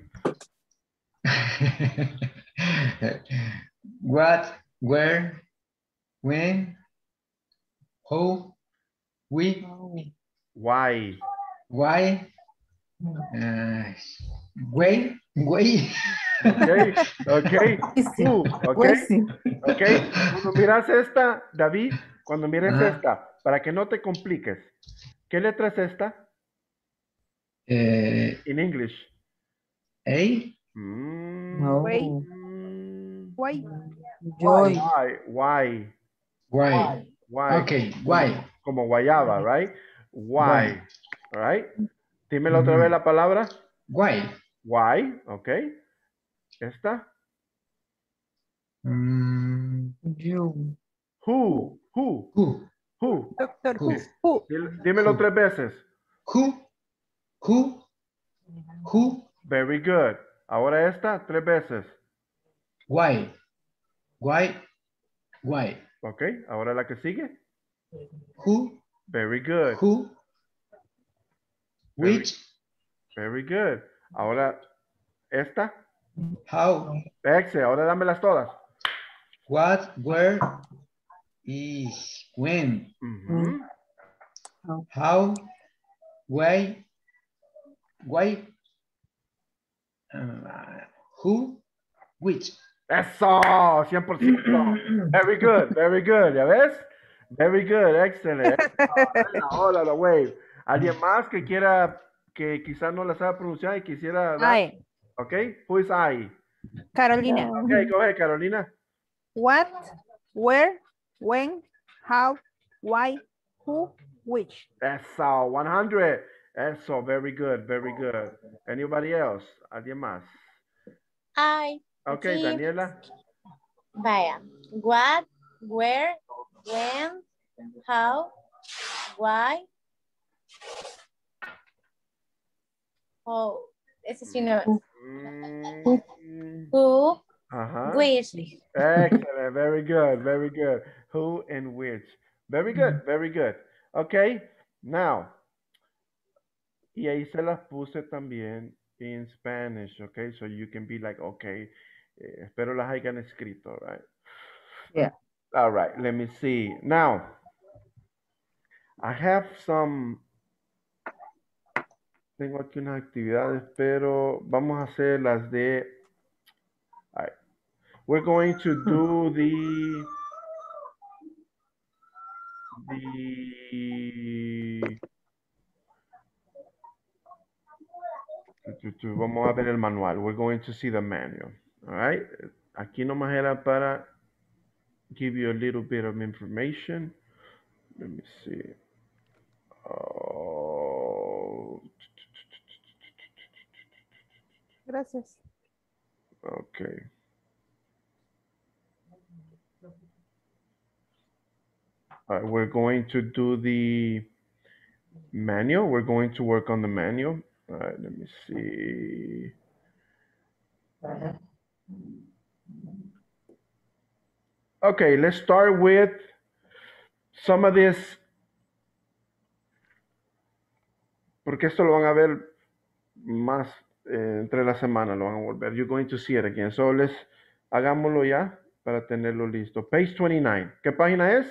What, where, when, who, we, why, way. Okay. Cuando miras esta, David, cuando mires esta, para que no te compliques, ¿qué letra es esta? In English. A. No. Why. Why. Okay. Why. Como guayaba, right? Why. All right. Dímelo otra vez la palabra. Why. Okay. ¿Esta? You. Who. Doctor, who. Dímelo tres veces. Who. Very good. Ahora esta, tres veces. Why. Ok, ahora la que sigue. Who. Very good. Who. Which. Very good. Ahora esta. How. Excel, ahora dámelas todas. What, where, is, when. How, why, who, which. Eso, 100%. Very good, ¿ya ves? Very good, excellent. Hola, la wave. ¿Alguien más que quiera, que quizás no la sabe pronunciar y quisiera dar? Ay. Okay, who is I? Carolina. Okay, go ahead, Carolina. What, where, when, how, why, who, which. Eso, 100. Eso, very good. Anybody else? ¿Alguien más? I. Okay, Daniela. Vaya. What, where, when, how, why, oh. Ese sí no. Who, Wesley. Excellent. Very good. Very good. Who and which. Very good. Very good. Okay. Now, y ahí se las puse también in Spanish, okay? So you can be like, okay, espero las hayan escrito, right? Yeah. All right. Let me see. Now, I have some... Tengo aquí unas actividades, pero vamos a hacer las de... All right. We're going to do the... Vamos a ver el manual. We're going to see the manual. All right. Aquí nomás era para give you a little bit of information. Let me see. Oh. Gracias. Okay. All right, we're going to do the manual. We're going to work on the manual. All right, let me see. Okay, let's start with some of this. Porque esto lo van a ver más entre la semana, lo van a volver. You're going to see it again. So let's, hagámoslo ya para tenerlo listo. Page 29. ¿Qué página es?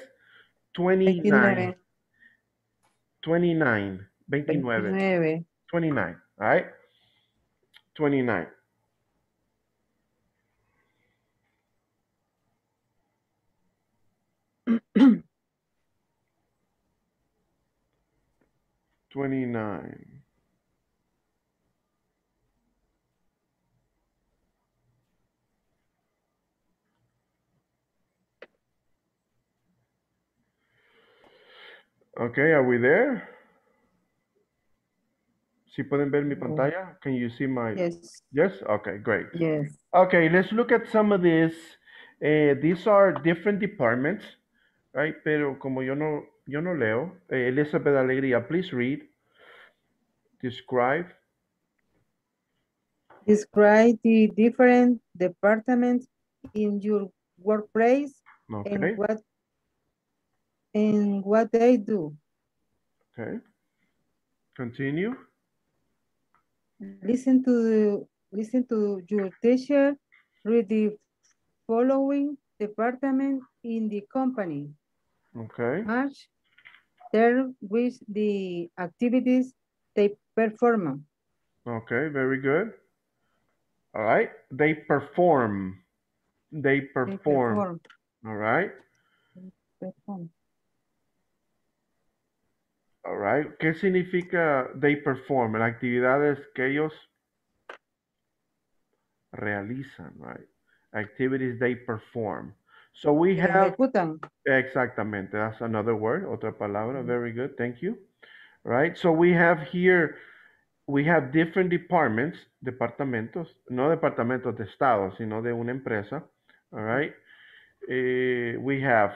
29. 29. All right. 29. Okay, are we there? ¿Sí pueden ver mi pantalla? Can you see my... Yes. Yes? Okay, great. Yes. Okay, let's look at some of this. These are different departments, right? Pero como yo no leo. Elizabeth Alegría, please read. Describe. Describe the different departments in your workplace. Okay. And what they do. Okay. Continue. Listen to your teacher. Read the following department in the company. Okay. Match there with the activities they perform. Okay, very good. All right. They perform. All right. Perform. All right. ¿Qué significa they perform? Las actividades que ellos realizan, right? Activities they perform. So we have... Exactamente. That's another word. Otra palabra. Very good. Thank you. Right. So we have here, we have different departments, departamentos, no departamentos de estado, sino de una empresa. All right. We have,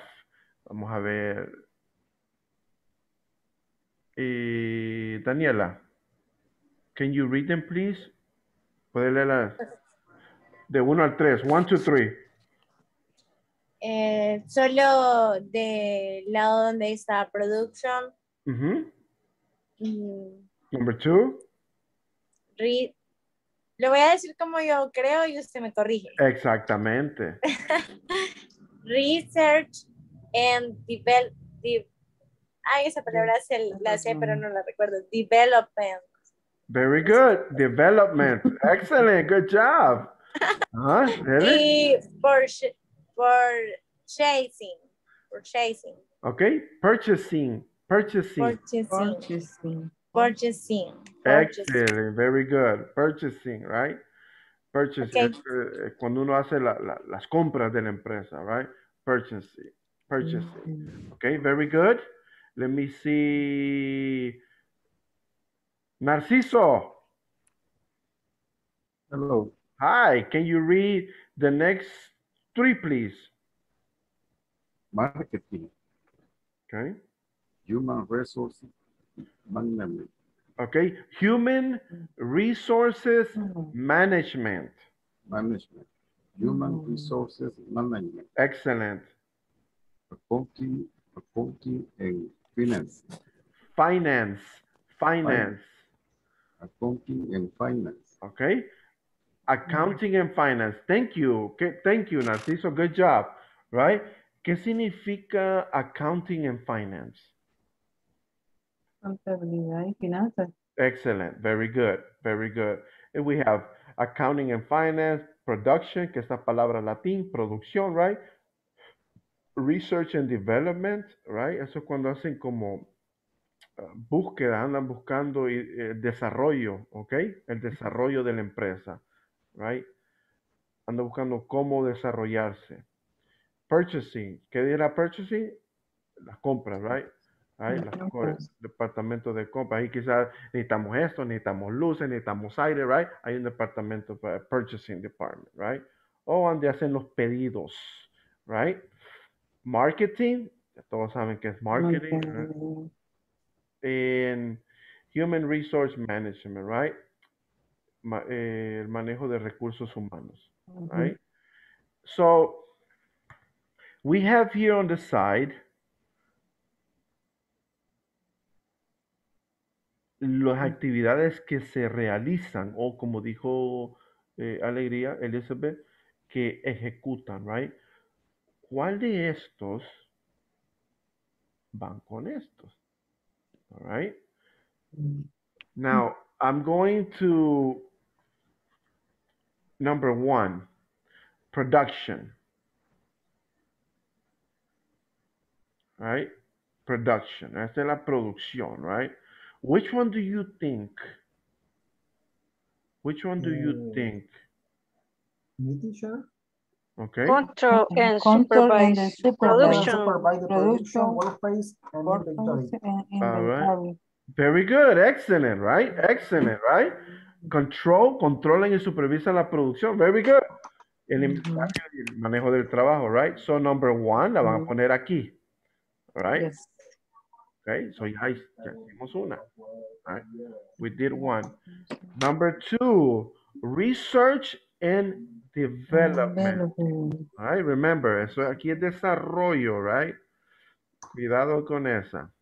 vamos a ver... Daniela, can you read them, please? ¿Puedes leerlas? De 1 al 3. 1, 2, 3. Solo del lado donde está production. Number 2. Read. Lo voy a decir como yo creo y usted me corrige. Exactamente. Research and development. Ay, esa palabra la sé, pero no la recuerdo. Development. Very good. Development. Excellent. Good job. Uh-huh. Really? Y purchasing. Okay. Purchasing. Excellent. Very good. Purchasing, right? Purchasing. Okay. Cuando uno hace las compras de la empresa, right? Purchasing. Mm-hmm. Okay. Very good. Let me see. Narciso. Hello. Hi. Can you read the next 3, please? Marketing. Okay. Human resources management. Okay. Human resources management. Human Resources Management. Excellent. Accounting and Finance. Finance. Accounting and Finance. Okay. Accounting and Finance. Thank you. Thank you, Narciso. Good job. Right? ¿Qué significa Accounting and Finance? Contabilidad y finanzas. Excellent. Very good. Very good. And we have Accounting and Finance, Production, que es la palabra latín, producción, right? Research and Development, right? Eso es cuando hacen como búsqueda, andan buscando desarrollo, ¿ok? El desarrollo de la empresa, right? Andan buscando cómo desarrollarse. Purchasing, ¿qué dirá purchasing? Las compras, right? Right? Las compras. Departamento de compras. Ahí quizás necesitamos esto, necesitamos luces, necesitamos aire, right? Hay un departamento para purchasing department, right? O donde hacen los pedidos, right? Marketing, todos saben que es marketing. Right? And human resource management, right? El manejo de recursos humanos, right? So we have here on the side las actividades que se realizan o como dijo Alegría, Elizabeth, que ejecutan, right? ¿Cuál de estos van con estos? All right. Now, I'm going to number one, production. All right. Production. Esta es la producción, right? Which one do you think? Which one do you think? Okay. Control and supervise production. Workplace, and inventory. All right. Very good. Excellent, right? Excellent, right? Control, controlan y supervisan la producción. Very good. El manejo del trabajo, right? So number one, la van a poner aquí. All right? Yes. Okay, so ya hicimos una. All right? We did one. Number two, research and development. All right, remember, eso aquí es desarrollo, right? Cuidado con esa.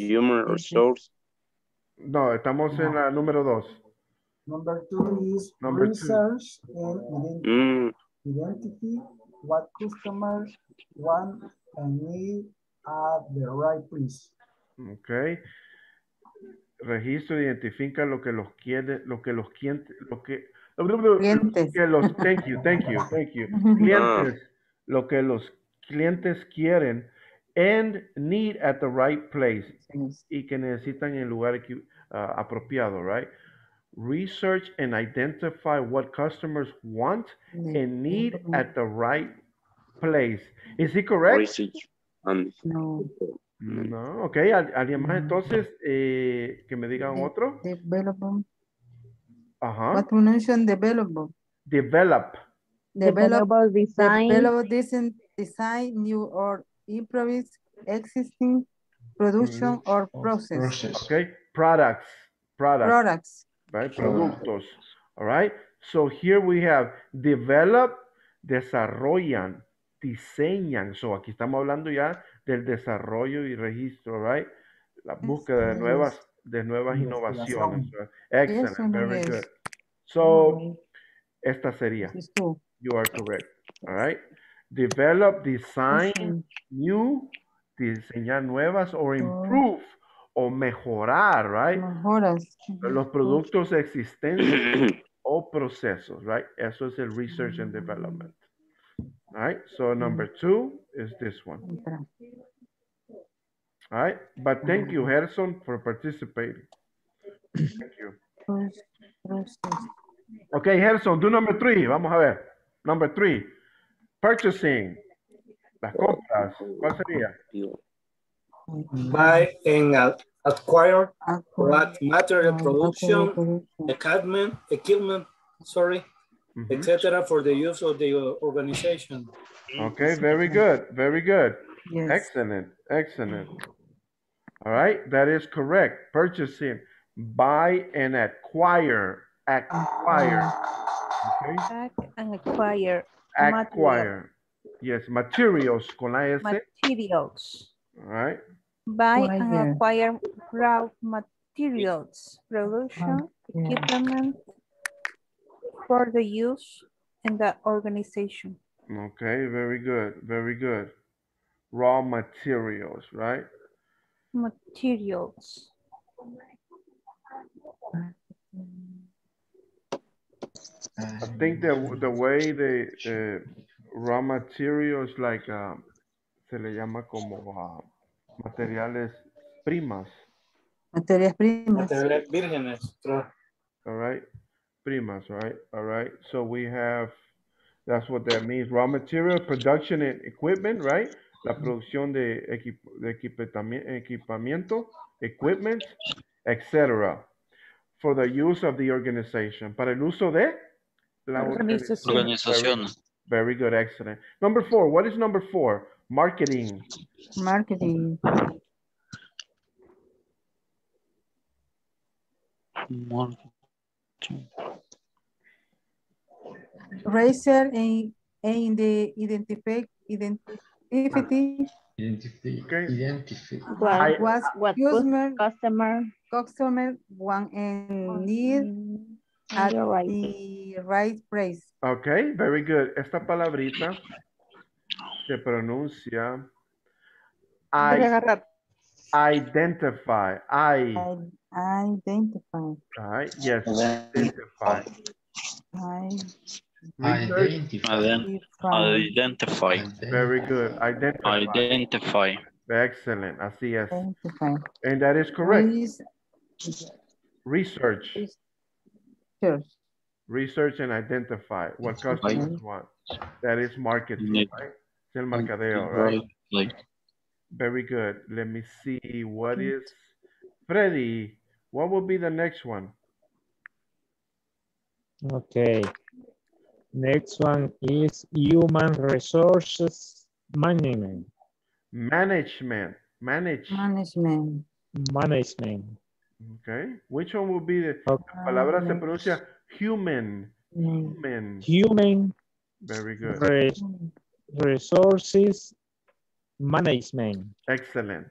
Human resource. No, estamos en la número dos. Number two is research and identify what customers want and need at the right place. Okay. Registro, identifica lo que los quiere, lo que los thank you. Clientes, lo que los clientes quieren and need at the right place y que necesitan en el lugar apropiado, right? Research and identify what customers want and need at the right place. Is he correct? Research and no, ok, alguien más entonces que me digan otro. Development. Ajá. What pronunciation development? Develop, design. Develop, design new or improvise existing production or process. Okay, products. Right, productos. All right, so here we have develop, desarrollan, diseñan. So aquí estamos hablando ya del desarrollo y registro, right? La búsqueda de nuevas innovaciones. Excellent, very good. So, esta sería. You are correct. All right. Develop, design, new, diseñar nuevas, or improve, o mejorar, right? Mejoras. Los productos existentes o procesos, right? Eso es el research and development. All right, so number two is this one. All right, but thank you, Gerson, for participating. Thank you. Okay, Gerson, do number three. Vamos a ver. Number three, purchasing. Las compras. ¿Cuál sería? Buy and acquire material production, equipment, etc. for the use of the organization. Okay, very good, very good. Yes. Excellent, excellent. All right, that is correct. Purchasing, buy and acquire. Acquire. Okay. Back and acquire. Acquire. Material. Yes, materials. Con S. Materials. All right. Buy and acquire raw materials, production, equipment for the use in the organization. Okay, very good, very good. Raw materials, right? Materials. I think the way the raw materials, like se le llama como materiales primas. Materias primas. Materiales vírgenes. All right. Primas, right? All right. So we have, that's what that means. Raw material, production and equipment, right? La producción de equipamiento, equipment, etc. For the use of the organization. Para el uso de la organización. Very good, excellent. Number four. What is number four? Marketing. Marketing. Marketing. Racer and the identity. What was customer want and need at the right price. Okay, very good. Esta palabrita se pronuncia identify. Identify. All right. Yes. Identify. Identify. Very good. Identify. Identify. Excellent. Así es. Identify. And that is correct. Research. Research. Research and identify what customers want. That is marketing, right? Es el mercadeo, right? Very good. Let me see. What is Freddy? What will be the next one? Okay. Next one is human resources management. Management. Management. Management. Okay. Which one will be the palabra se pronuncia human. Human. Human. Very good. Resources management. Excellent.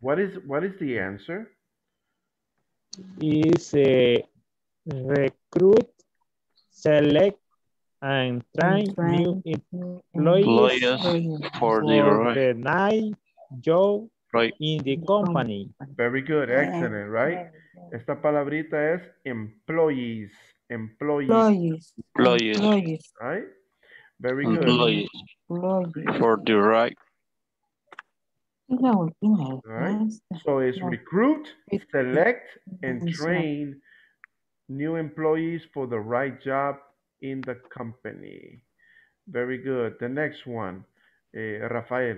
What is the answer? Is recruit, select, and train new employees for the night job in the company. Very good, excellent, right? Esta palabrita es employees. Employees. Employees. Right? Very good. Employees. For the right. Right. So it's recruit, select, and train new employees for the right job in the company. Very good. The next one, Rafael.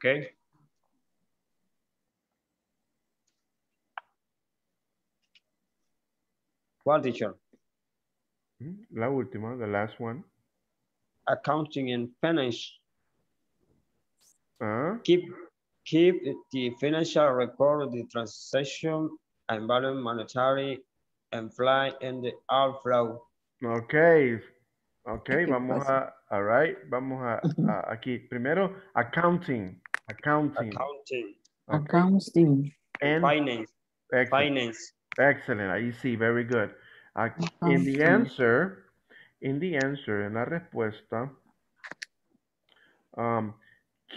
Okay. Well, teacher. La última, the last one. Accounting and finance. Keep the financial record of the transaction and balance, monetary and fly and the outflow. Okay, okay, vamos a, all right, vamos a aquí. Primero, accounting. Accounting. Accounting. Okay. Accounting. And finance. Excellent. Finance. Excellent, ahí sí, very good. In the answer, en la respuesta,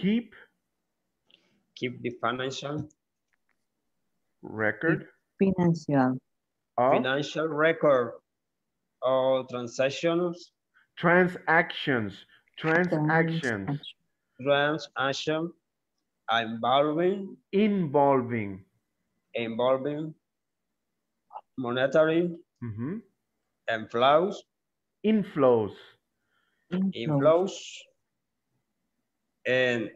keep the financial record. Financial record. All transactions. Transaction involving monetary and flows. Inflows and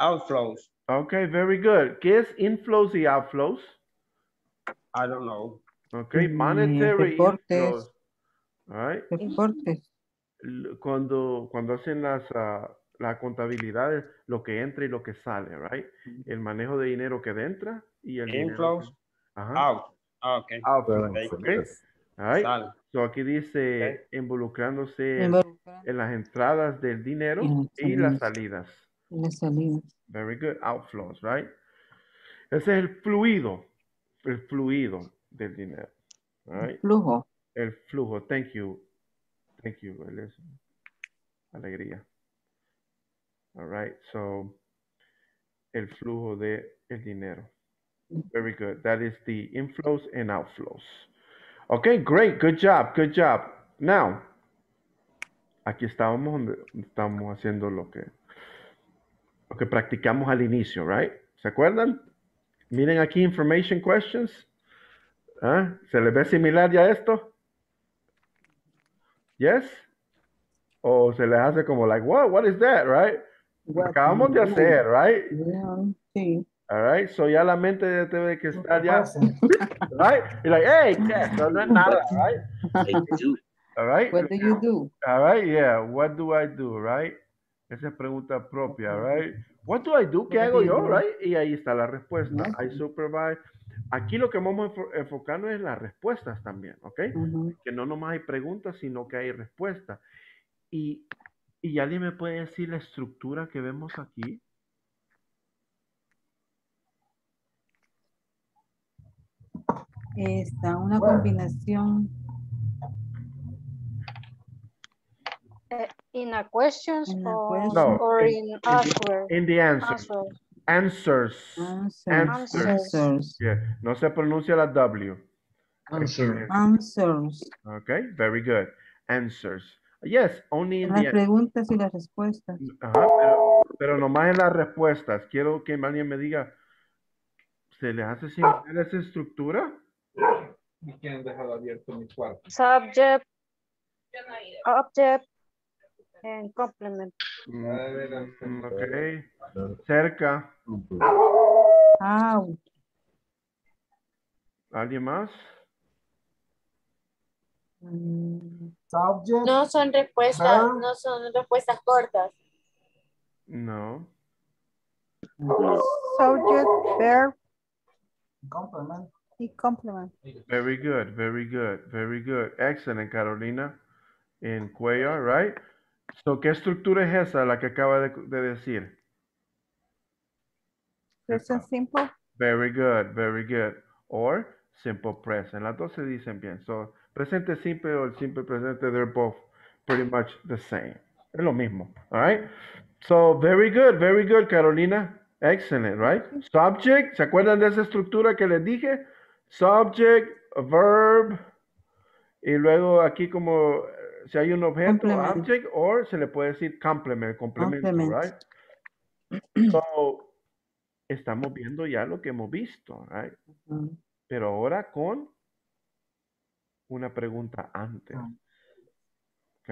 outflows. Okay, very good. Guess inflows the outflows. I don't know. Okay, monetary inflows. All right. Cuando hacen las la contabilidad es lo que entra y lo que sale, right? El manejo de dinero que entra y el inflows, out. Ah, ok. Out. Okay. Okay. All right. So aquí dice involucrándose en las entradas del dinero y las salidas. Very good. Outflows, right? Ese es el fluido del dinero. All right. El flujo. El flujo. Thank you. Thank you, Alegría. All right. So, el flujo de el dinero. Very good. That is the inflows and outflows. Okay, great. Good job. Good job. Now, aquí estamos haciendo lo que practicamos al inicio, right? ¿Se acuerdan? Miren aquí information questions. ¿Ah? ¿Se les ve similar ya esto? Yes? O se les hace como like, wow, what is that, right? What acabamos de hacer, right? Yeah, sí. All right, so ya la mente debe que estar ya, right? You're like, hey, no es nada, right? All right. What do you do? All right, yeah, what do I do, right? Esa es pregunta propia, right? What do I do? ¿Qué hago yo, right? Y ahí está la respuesta. I supervise. Aquí lo que vamos a enfocarnos es las respuestas también, ¿ok? Que no nomás hay preguntas, sino que hay respuestas. Y alguien me puede decir la estructura que vemos aquí. Está una combinación. In a questions in the answers. Answers. Yeah. No se pronuncia la W. Answers. Okay, very good. Answers. Yes, only in las preguntas y las respuestas. Ajá, pero nomás en las respuestas. Quiero que alguien me diga, ¿se les hace similar esa estructura? Me quieren dejar abierto mi cuarto. Subject, object, and complement. Okay. Cerca. Out. ¿Alguien más? Subject. No son respuestas, no son respuestas cortas. No. Subject, verb, complement. Compliment. Very good, very good, very good. Excellent, Carolina. En Cuellar, right? So, ¿qué estructura es esa la que acaba de decir? Present simple. Very good, very good. Or simple present. Las dos se dicen bien. So, presente simple o el simple presente, they're both pretty much the same. Es lo mismo, all right? So, very good, Carolina. Excellent, right? Subject, ¿se acuerdan de esa estructura que les dije? Subject, verb, y luego aquí como si hay un objeto, object, o se le puede decir complemento, right? So, estamos viendo ya lo que hemos visto, right? Pero ahora con una pregunta antes, ¿ok?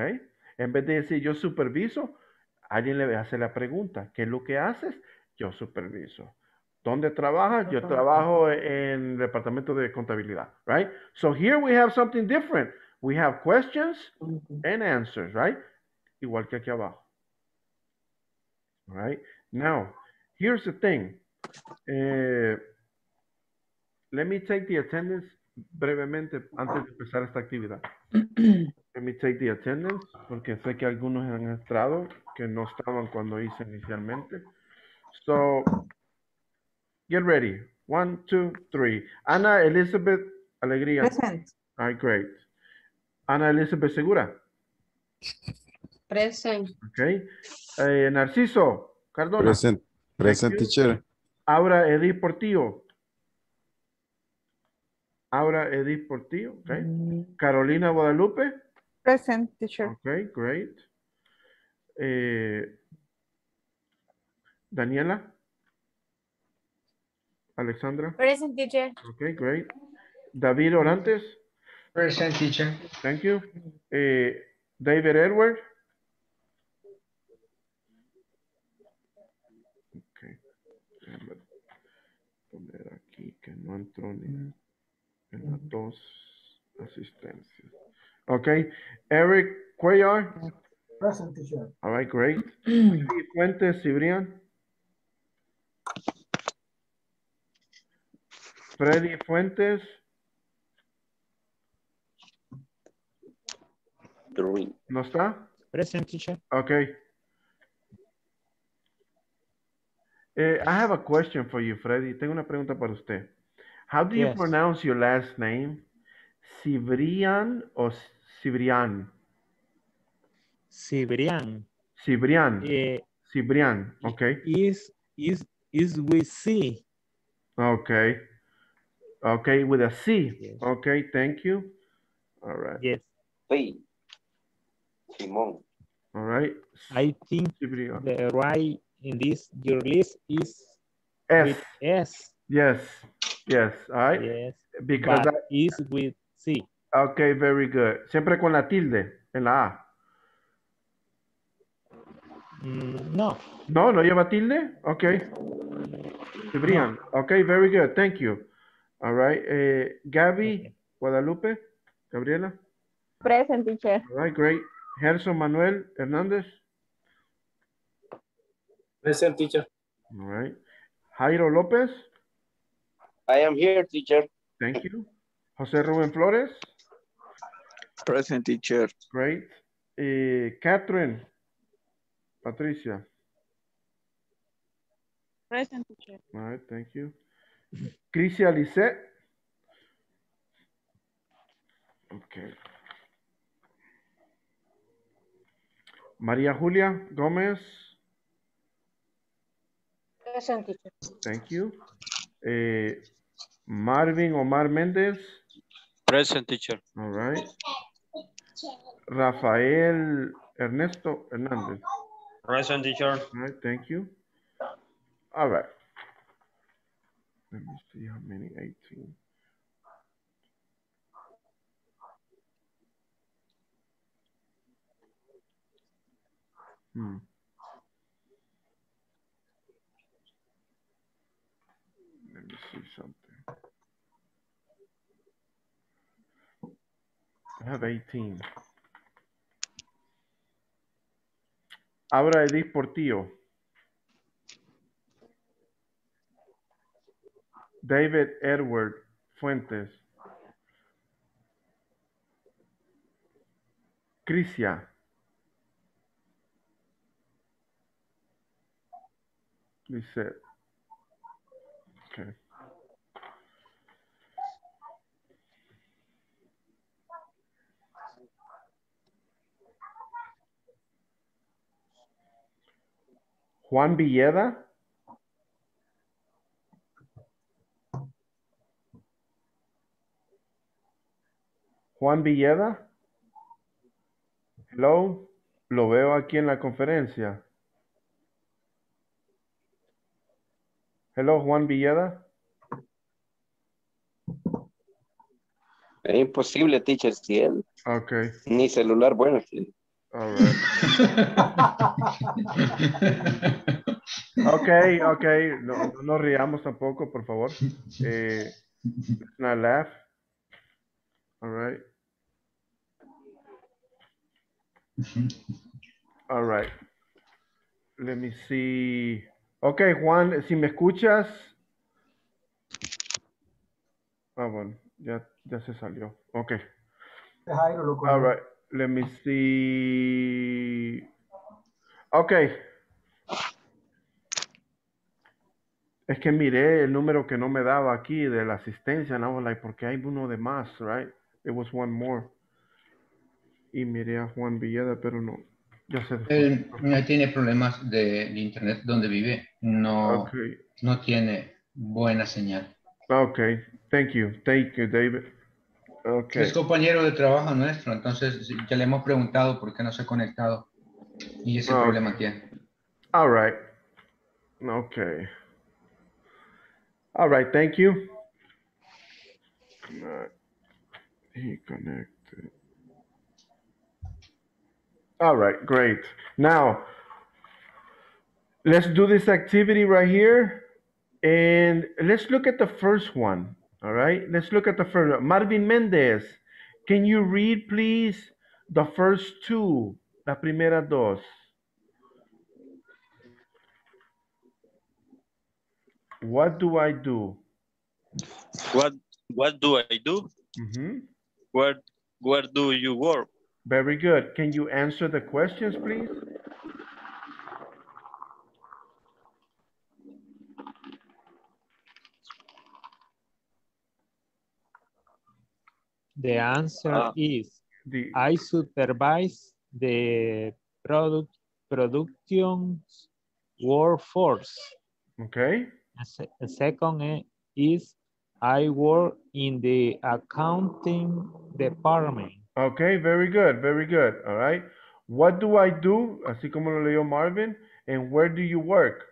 En vez de decir yo superviso, alguien le hace la pregunta, ¿qué es lo que haces? Yo superviso. ¿Dónde trabajas? Yo trabajo en el departamento de contabilidad, right? So here we have something different. We have questions and answers, right? Igual que aquí abajo. All right? Now, here's the thing. Let me take the attendance brevemente antes de empezar esta actividad. Let me take the attendance porque sé que algunos han entrado que no estaban cuando hice inicialmente. So, get ready. 1, 2, 3. Ana Elizabeth Alegría. Present. All right, great. Ana Elizabeth Segura. Present. Okay. Narciso Cardona. Present. Present, teacher. Aura Edith Portillo. Aura Edith Portillo. Okay. Carolina Guadalupe. Present, teacher. Okay, great. Daniela Alexandra. Present, teacher. Okay, great. David Orantes. Present, teacher. Thank you. David Edward. Okay. Déjame poner aquí que no entró ni en las dos asistencias. Okay. Eric Cuellar. Present, teacher. All right, great. Fuentes Cibrian. Freddy Fuentes. ¿No está? Present, teacher. Okay. I have a question for you, Freddy. Tengo una pregunta para usted. How do you pronounce your last name? Cibrian or Cibrian? Cibrian. Cibrian. Cibrian. Okay. Is with C. Okay. Okay, with a C. Yes. Okay, thank you. All right. Yes. Hey. Simon. All right. I think Cibrian. The right in this your list is S. With S. Yes. Yes. All right. Yes. Because but that is with C. Okay, very good. Siempre con la tilde en la A. No. No, no lleva tilde. Okay. Cibrian. No. Okay, very good. Thank you. All right. Gaby Guadalupe. Gabriela. Present, teacher. All right, great. Gerson Manuel Hernández. Present, teacher. All right. Jairo López. I am here, teacher. Thank you. Jose Rubén Flores. Present, teacher. Great. Catherine Patricia. Present, teacher. All right, thank you. Crisia Lissette. Okay. Maria Julia Gomez. Present, teacher. Thank you. Marvin Omar Mendez. Present, teacher. All right. Rafael Ernesto Hernández. Present, teacher. All right, thank you. All right. Let me see how many, 18. Let me see something. I have 18. Aura Edith Portillo. David Edward Fuentes. Crisia. Lissette. Okay. Juan Villeda. Juan Villeda. Hello. Lo veo aquí en la conferencia. Hello, Juan Villeda. Es imposible, teacher, si él. Okay. Ni celular, bueno. All right. Okay. No nos riamos tampoco, por favor. Let's not laugh. All right. All right. Let me see. Ok, Juan, si me escuchas. Bueno, ya se salió. Ok. All right, let me see. Ok. Es que miré el número que no me daba aquí de la asistencia. And I was like, porque hay uno de más, right? It was one more. Y miré a Juan Villeda, pero no. Él no tiene problemas de internet donde vive. No, okay. No tiene buena señal. Ok, thank you, David. Okay. Es compañero de trabajo nuestro, entonces ya le hemos preguntado por qué no se ha conectado y ese problema tiene. All right. Ok. All right, thank you. He connected. All right, great. Now, let's do this activity right here. And let's look at the first one. All right, let's look at the first one. Marvin Mendez, can you read, please, the first two La primera dos. What do I do? What do I do? Mm-hmm. Where do you work? Very good. Can you answer the questions, please? The answer is I supervise the production workforce. Okay. The second is I work in the accounting department. Okay, very good, very good. All right. What do I do? Así como lo leyó Marvin. And where do you work?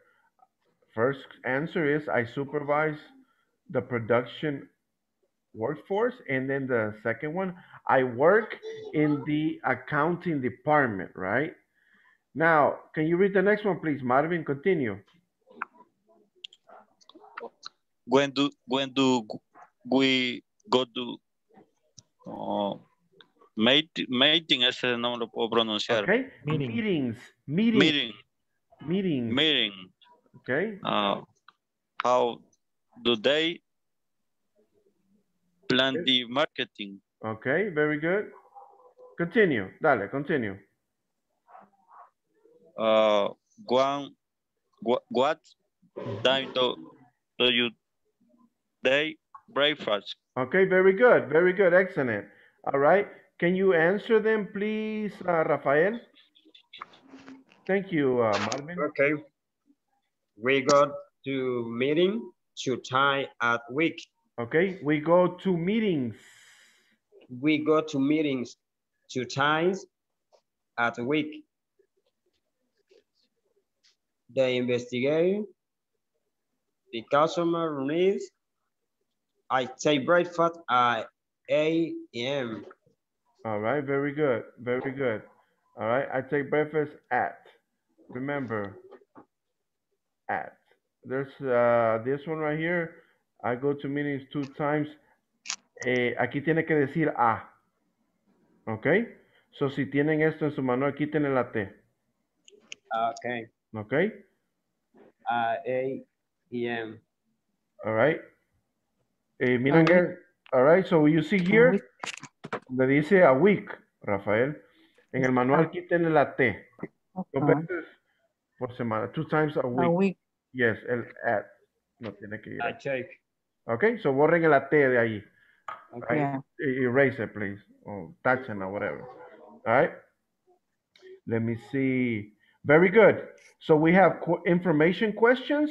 First answer is I supervise the production workforce. And then the second one, I work in the accounting department, right? Now, can you read the next one, please, Marvin? Continue. When do we go to... meeting ese es el nombre lo puedo pronunciar. Okay. Meeting. Okay. How do they plan the marketing? Okay, very good. Continue. Dale, continue. What time do you day breakfast? Okay, very good. Very good. Excellent. All right. Can you answer them, please, Rafael? Thank you, Marvin. Okay. We go to meeting to time at week. Okay. We go to meetings. We go to meetings two times at a week. They investigate the customer needs. I take breakfast at 8 a.m. All right, very good, very good. All right, I take breakfast at, remember, at. There's this one right here. I go to meetings two times. Aquí tiene que decir a. Okay? So si tienen esto en su manual, quítenle la T. Okay. Okay? 8 a.m. All right. Miren, all right, so you see here. Le dice a week, Rafael. En el manual quítenle la T. Dos veces por semana. Two times a week. A week. Yes, el at. No tiene que ir. I check. Okay, so borren la T de ahí. Okay. Right? Yeah. Erase it, please. Or taxen or whatever. All right. Let me see. Very good. So we have information questions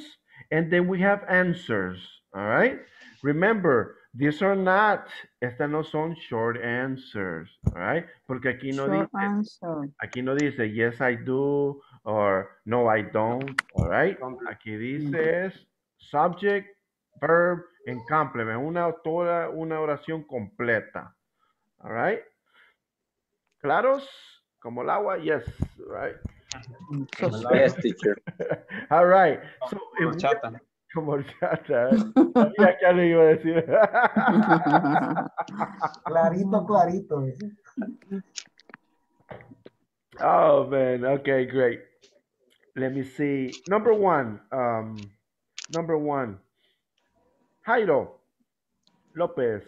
and then we have answers. All right. Remember, these are not, estas no son short answers, all right? Porque aquí no short dice, answer. Aquí no dice, yes, I do, or no, I don't, all right? Aquí dice subject, verb, and complement. Toda una oración completa, all right? ¿Claros? Como el agua, yes, right? Yes, teacher. All right. So if we, como chata, sabía que le iba a decir. Clarito, clarito. Oh, man. Okay, great. Let me see. Number one. Jairo López.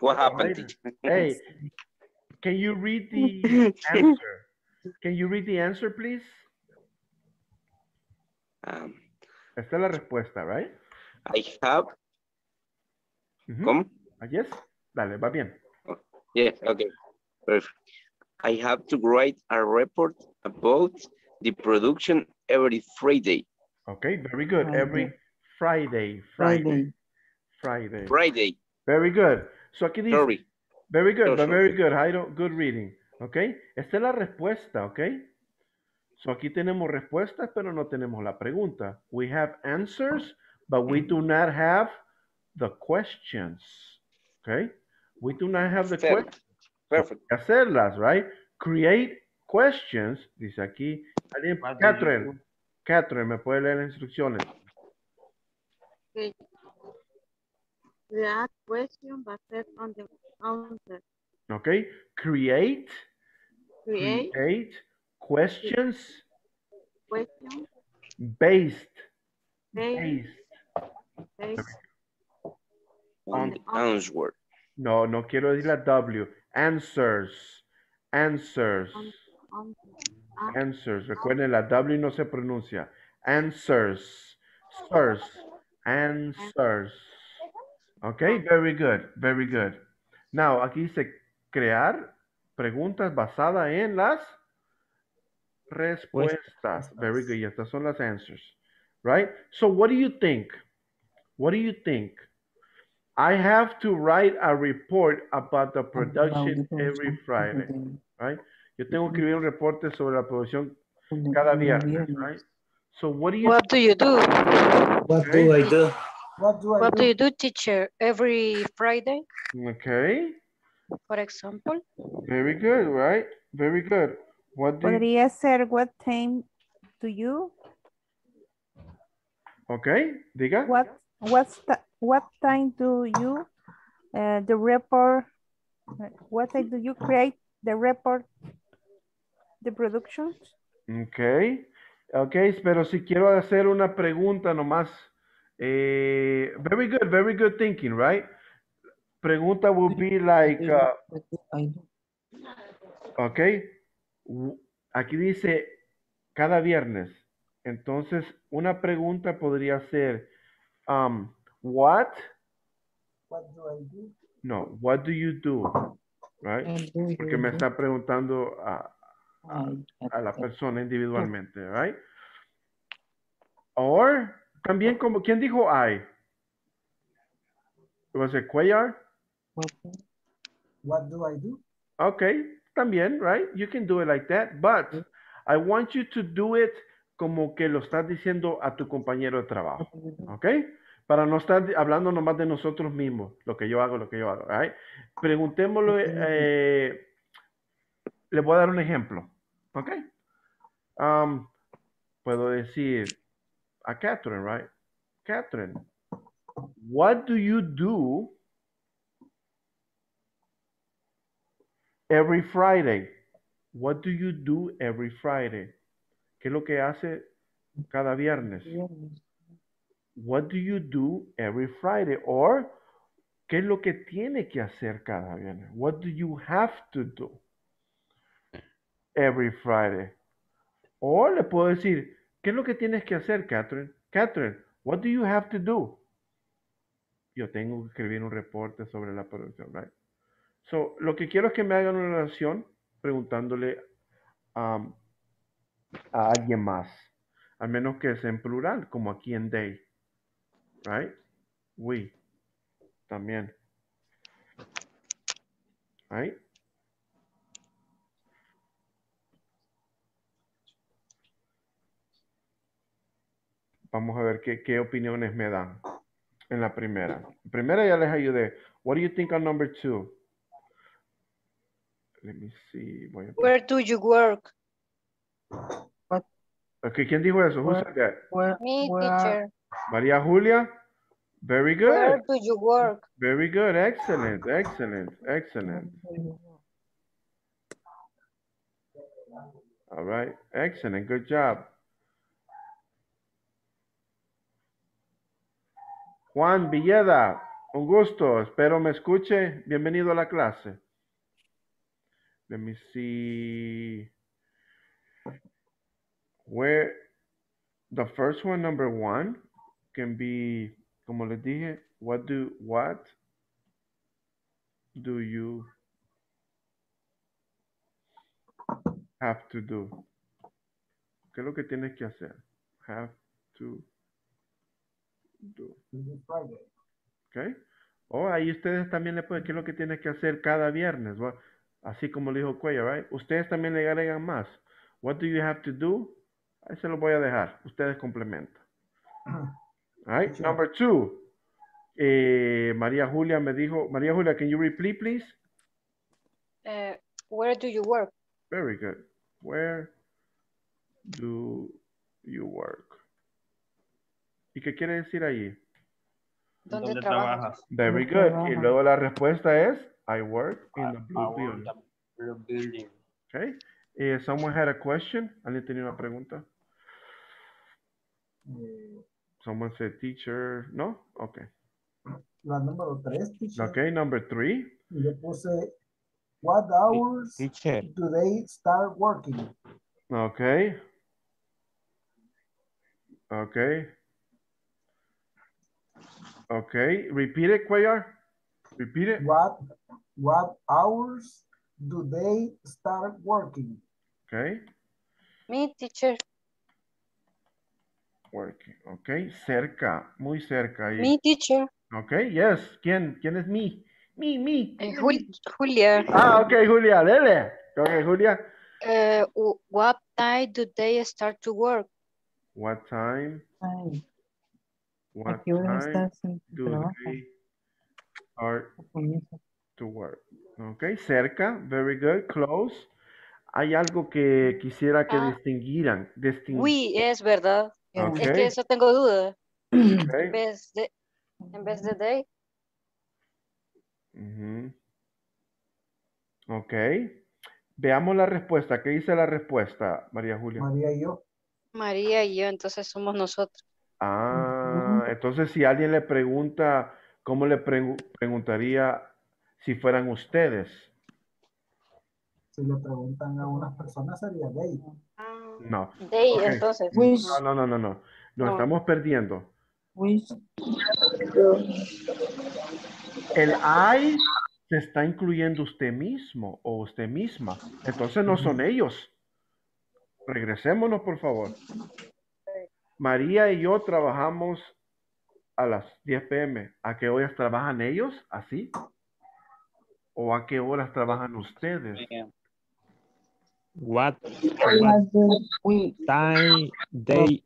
What happened? Hey, can you read the answer? Can you read the answer, please? Esta es la respuesta, right? I have. ¿Cómo? Yes. Dale, va bien. Yes, okay. Perfect. I have to write a report about the production every Friday. Okay, very good. Friday. Every Friday. Friday. Very good. So aquí dice. Sorry. Very good, no, but very good. Jairo, good reading. Okay. Esta es la respuesta, okay? So aquí tenemos respuestas, pero no tenemos la pregunta. We have answers, but we do not have the questions. Okay? We do not have the questions. Perfect. Hacerlas, right? Create questions. Dice aquí. Catherine, ¿me puede leer las instrucciones? Okay. That question based on the answer. Okay. Create create questions based on the answer. No, no quiero decir la W. Answers. Recuerden, la W no se pronuncia. Answers. Okay, very good, very good. Now, aquí dice crear preguntas basadas en las respuestas. Very good, y estas son las answers, right? So what do you think? What do you think? I have to write a report about the production every Friday, right? Yo tengo que escribir un reporte sobre la producción cada viernes, right? So what do you do? What do I do? What do you do, teacher, every Friday? Okay. For example. Very good, right? Very good. What do Podría ser, what time do you? Okay, diga. What time do you the report? What time do you create the report? The production? Okay. Okay, pero si quiero hacer una pregunta nomás. Very good thinking, right? Pregunta would be like, okay, aquí dice cada viernes. Entonces, una pregunta podría ser, what do you do? Right? Porque me está preguntando a la persona individualmente, right? Or, también como, ¿quién dijo I? Was it Cuellar? What do I do? Okay, también, right? You can do it like that, but I want you to do it como que lo estás diciendo a tu compañero de trabajo, okay? Para no estar hablando nomás de nosotros mismos, lo que yo hago, right? Preguntémoslo, le voy a dar un ejemplo, okay? Puedo decir, a Catherine, right? Catherine, what do you do every Friday? What do you do every Friday? ¿Qué es lo que hace cada viernes? What do you do every Friday? Or, ¿qué es lo que tiene que hacer cada viernes? What do you have to do every Friday? O le puedo decir, ¿qué es lo que tienes que hacer, Catherine? Catherine, what do you have to do? Yo tengo que escribir un reporte sobre la producción, right? So, lo que quiero es que me hagan una oración preguntándole a alguien más. Al menos que sea en plural, como aquí en they. Right? We. También. Right? Vamos a ver qué opiniones me dan en la primera. Ya les ayudé. What do you think on number 2? Let me see. Where do you work? Okay, ¿quién dijo eso? Who said that? Me, teacher. Maria Julia? Very good. Where do you work? Very good. Excellent. All right. Excellent. Good job. Juan Villeda, un gusto, espero me escuche. Bienvenido a la clase. Let me see. Where the first one, number 1, can be, como les dije, what do you have to do? ¿Qué es lo que tienes que hacer? Have to do. Okay. Ahí ustedes también le pueden, ¿qué es lo que tienes que hacer cada viernes? Well, así como le dijo Cuellar, right? Ustedes también le agregan más. What do you have to do? Ahí se lo voy a dejar. Ustedes complementan. All right. Number 2. María Julia me dijo, María Julia, can you repeat, please? Where do you work? Very good. Where do you work? ¿Y qué quiere decir allí? ¿Dónde trabajas? Very good. Y luego la respuesta es, I work in the blue building. Okay. Someone had a question. ¿Alguien tenía una pregunta? Someone said teacher. No? Okay. La número 3, teacher. Okay, number 3. Yo puse, what hours teacher do they start working? Okay. Okay. Okay. Repeat it, Cuellar. Repeat it. What hours do they start working? Okay. Me, teacher. Working. Okay. Cerca. Muy cerca. Me, teacher. Okay. Yes. ¿Quién? ¿Quién es me? Me. Julia. Ah, okay, Julia. Dele. Okay, Julia. What time do they start to work? What time? What time do they start to work? Ok, cerca, very good, close. Hay algo que quisiera que distinguieran. Oui, es verdad. Okay. Es que eso tengo duda. Okay. En vez de day. Ok. Veamos la respuesta. ¿Qué dice la respuesta, María Julia? María y yo, entonces somos nosotros. Ah, entonces si alguien le pregunta, ¿cómo le preguntaría si fueran ustedes? Si le preguntan a unas personas sería they. No. They, okay. Entonces. No. Nos estamos perdiendo. El I se está incluyendo usted mismo o usted misma. Entonces no son ellos. Regresémonos, por favor. María y yo trabajamos a las 10 p.m. ¿A qué horas trabajan ellos? ¿Así? ¿O a qué horas trabajan ustedes? What time they...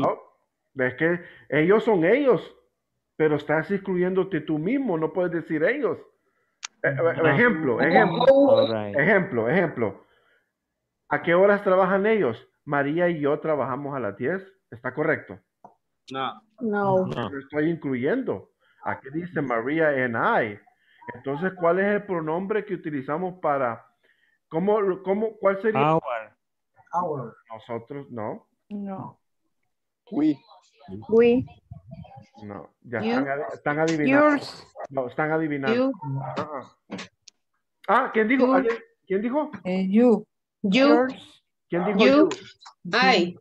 No, es que ellos son ellos, pero estás incluyéndote tú mismo, no puedes decir ellos. Ejemplo. ¿A qué horas trabajan ellos? María y yo trabajamos a las 10. ¿Está correcto? No. Lo estoy incluyendo. Aquí dice María and I. Entonces, ¿cuál es el pronombre que utilizamos para... ¿Cuál sería? Our. Nosotros, no. No. We. No, ya están adivinando. No, están adivinando. Ah, ¿quién dijo? ¿Quién dijo? You. ¿Quién dijo you? I.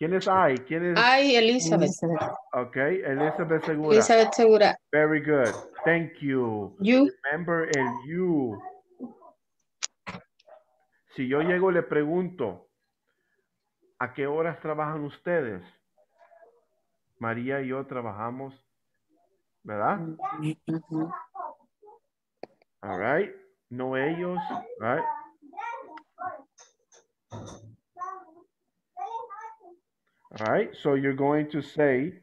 ¿Quién es I? ¿Quién es? I, Elizabeth. Ok, Elizabeth Segura. Very good. Thank you. You. Remember el you. Si yo llego y le pregunto, ¿a qué horas trabajan ustedes? María y yo trabajamos, ¿verdad? All right. No ellos, right? All right, so you're going to say,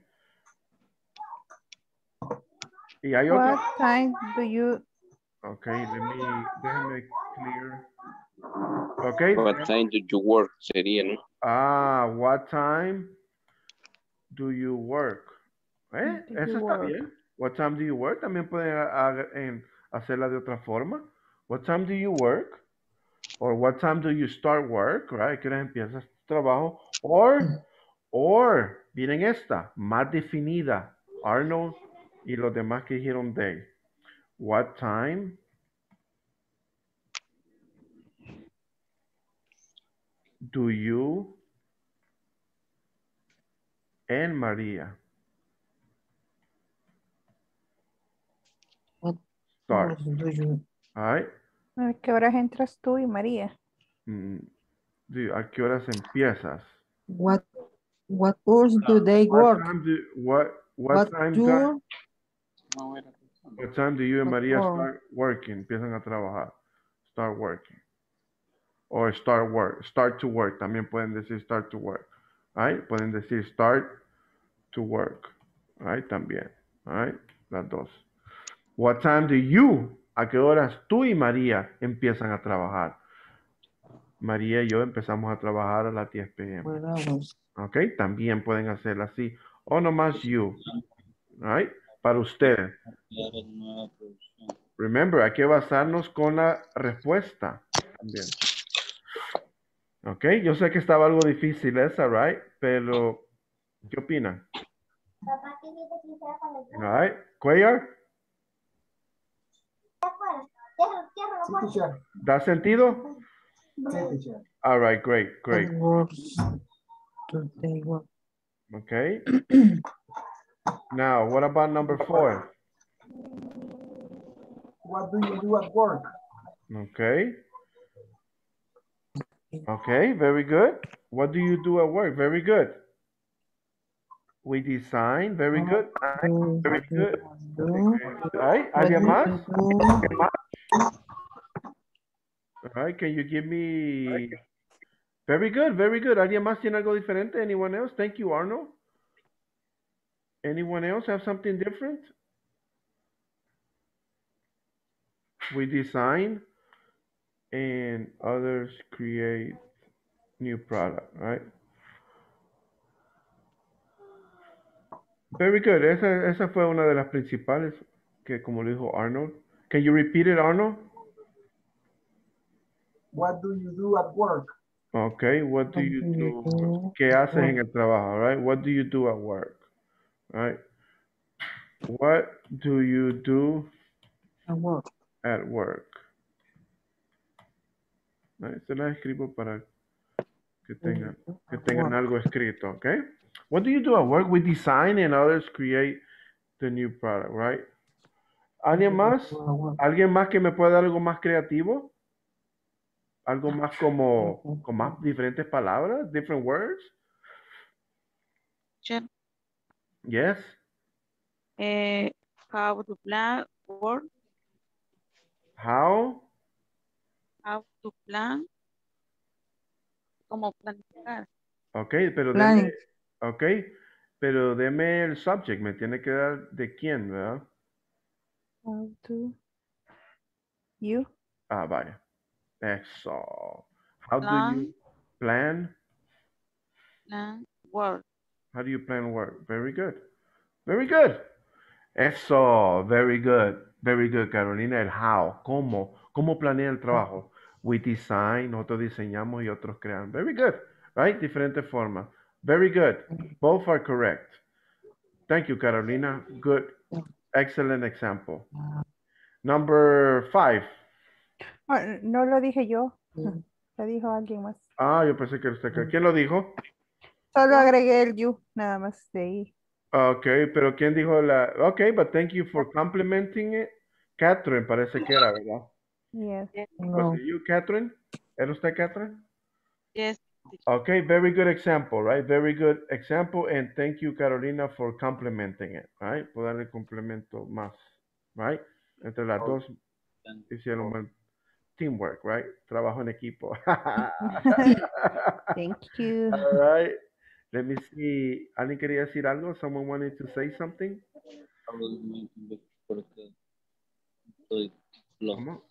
what time do you... Okay, let me clear. Okay. What time do you work, sería? Ah, what time do you work? Eso está bien. What time do you work? También pueden hacerla de otra forma. What time do you work? Or what time do you start work, right? ¿Qué hora empiezas tu trabajo? Or, miren esta, más definida. Arnold y los demás que dijeron day. What time do you and María start? All right. ¿A qué horas entras tú y María? ¿A qué horas empiezas? What hours do they work? What time do you and María start working? Empiezan a trabajar. Start working. Or start work. Start to work. También pueden decir start to work. Right? Pueden decir start to work. Right? También. Right? Las dos. What time do you... ¿A qué horas tú y María empiezan a trabajar? María y yo empezamos a trabajar a las 10 p.m. Ok, también pueden hacerla así. O nomás you. Right? Para ustedes. Remember, hay que basarnos con la respuesta. También. Ok, yo sé que estaba algo difícil esa, right? Pero, ¿qué opinan? Papá, ¿qué dice que sea con el grupo? Right, Cuellar. ¿Da sentido? Sí. All right, great, great. Okay. Now, what about number 4? What do you do at work? Okay. Okay, very good. What do you do at work? Very good. We design, very good. Very good. Alright, ¿alguien más? Alright, can you give me... Very good, very good. ¿Alguien más tiene algo diferente? Anyone else? Thank you, Arnold. Anyone else have something different? We design and others create new product, right? Very good. Esa fue una de las principales que como lo dijo Arnold. Can you repeat it, Arnold? What do you do at work? Okay, what do you do? ¿Qué haces en el trabajo, right? What do you do at work? Right? What do you do at work? At work. Right, se la escribo para que tengan algo escrito, okay? What do you do at work? We design and others create the new product, right? ¿Alguien más? ¿Alguien más que me pueda dar algo más creativo? Algo más como, con más diferentes palabras, different words? Sure. Yes. How to plan work? How to plan? Como planificar. Okay, pero planning. Ok, pero deme el subject, me tiene que dar de quién, ¿verdad? How to you. Ah, vaya. Eso. How plan. Do you plan? Plan work. How do you plan work? Very good. Very good. Eso. Very good. Very good, Carolina. El how. ¿Cómo? ¿Cómo planea el trabajo? We design, nosotros diseñamos y otros crean. Very good. Right? Diferentes formas. Very good. Both are correct. Thank you, Carolina. Good. Excellent example. Number 5. Oh, no lo dije yo. Lo dijo alguien más. Ah, yo pensé que usted. ¿Quién lo dijo? Solo agregué el you, nada más de ahí. Ok, pero ¿quién dijo la...? Ok, but thank you for complimenting it. Catherine, parece que era, ¿verdad? Yes. No. Was it you, Catherine? ¿Era usted, Catherine? Yes. Okay, very good example, right? Very good example, and thank you, Carolina, for complimenting it, right? Por darle complemento más, right? Entre las dos hicieron buen teamwork, right? Trabajo en equipo. Thank you. All right. Let me see. ¿Alguien quería decir algo? Someone wanted to say something? ¿Cómo?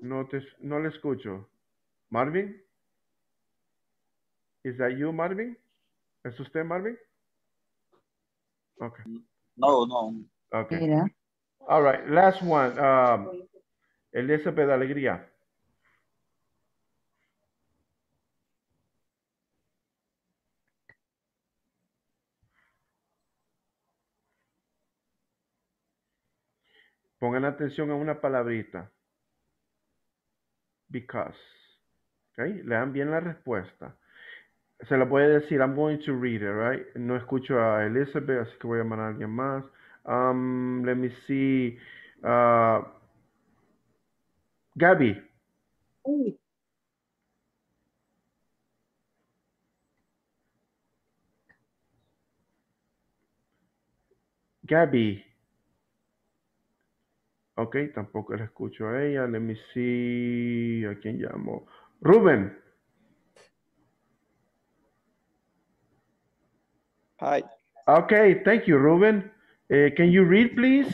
No le escucho. Marvin? Is that you, Marvin? ¿Es usted, Marvin? Okay. No. Okay. Yeah. All right, last one. Elizabeth Alegría. Pongan atención a una palabrita. Because. Okay, lean bien la respuesta. Se la voy a decir, I'm going to read it, right? No escucho a Elizabeth, así que voy a llamar a alguien más. Let me see. Gaby. Hey. Gaby. Ok, tampoco la escucho a ella. Let me see. ¿A quién llamo? Rubén. Hi. Okay, thank you, Ruben. Can you read, please?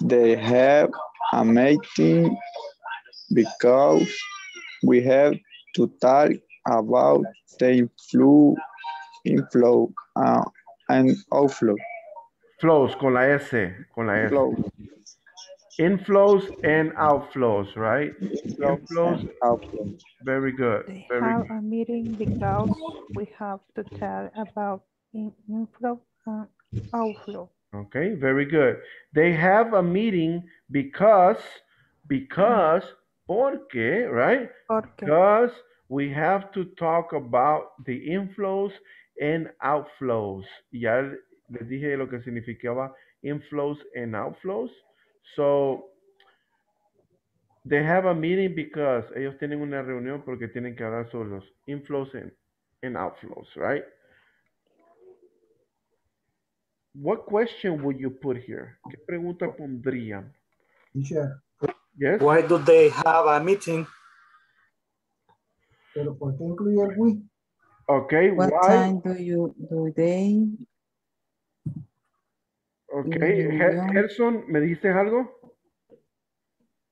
They have a meeting because we have to talk about the inflow and outflow. Flows, con la S. Con la S. Flow. Inflows and outflows, right? Inflows and outflows. Very good. We have a meeting because we have to tell about inflow and outflow. Okay, very good. They have a meeting because, porque, right? Porque. Because we have to talk about the inflows and outflows. Ya les dije lo que significaba inflows and outflows. So, they have a meeting because ellos tienen una reunión porque tienen que hablar sobre los inflows and outflows, right? What question would you put here? ¿Qué pregunta pondrían? Sure. Yes? Why do they have a meeting? Pero ¿por qué incluye el we? Okay, what why? Time do they? Okay, Gerson, ¿me dices algo?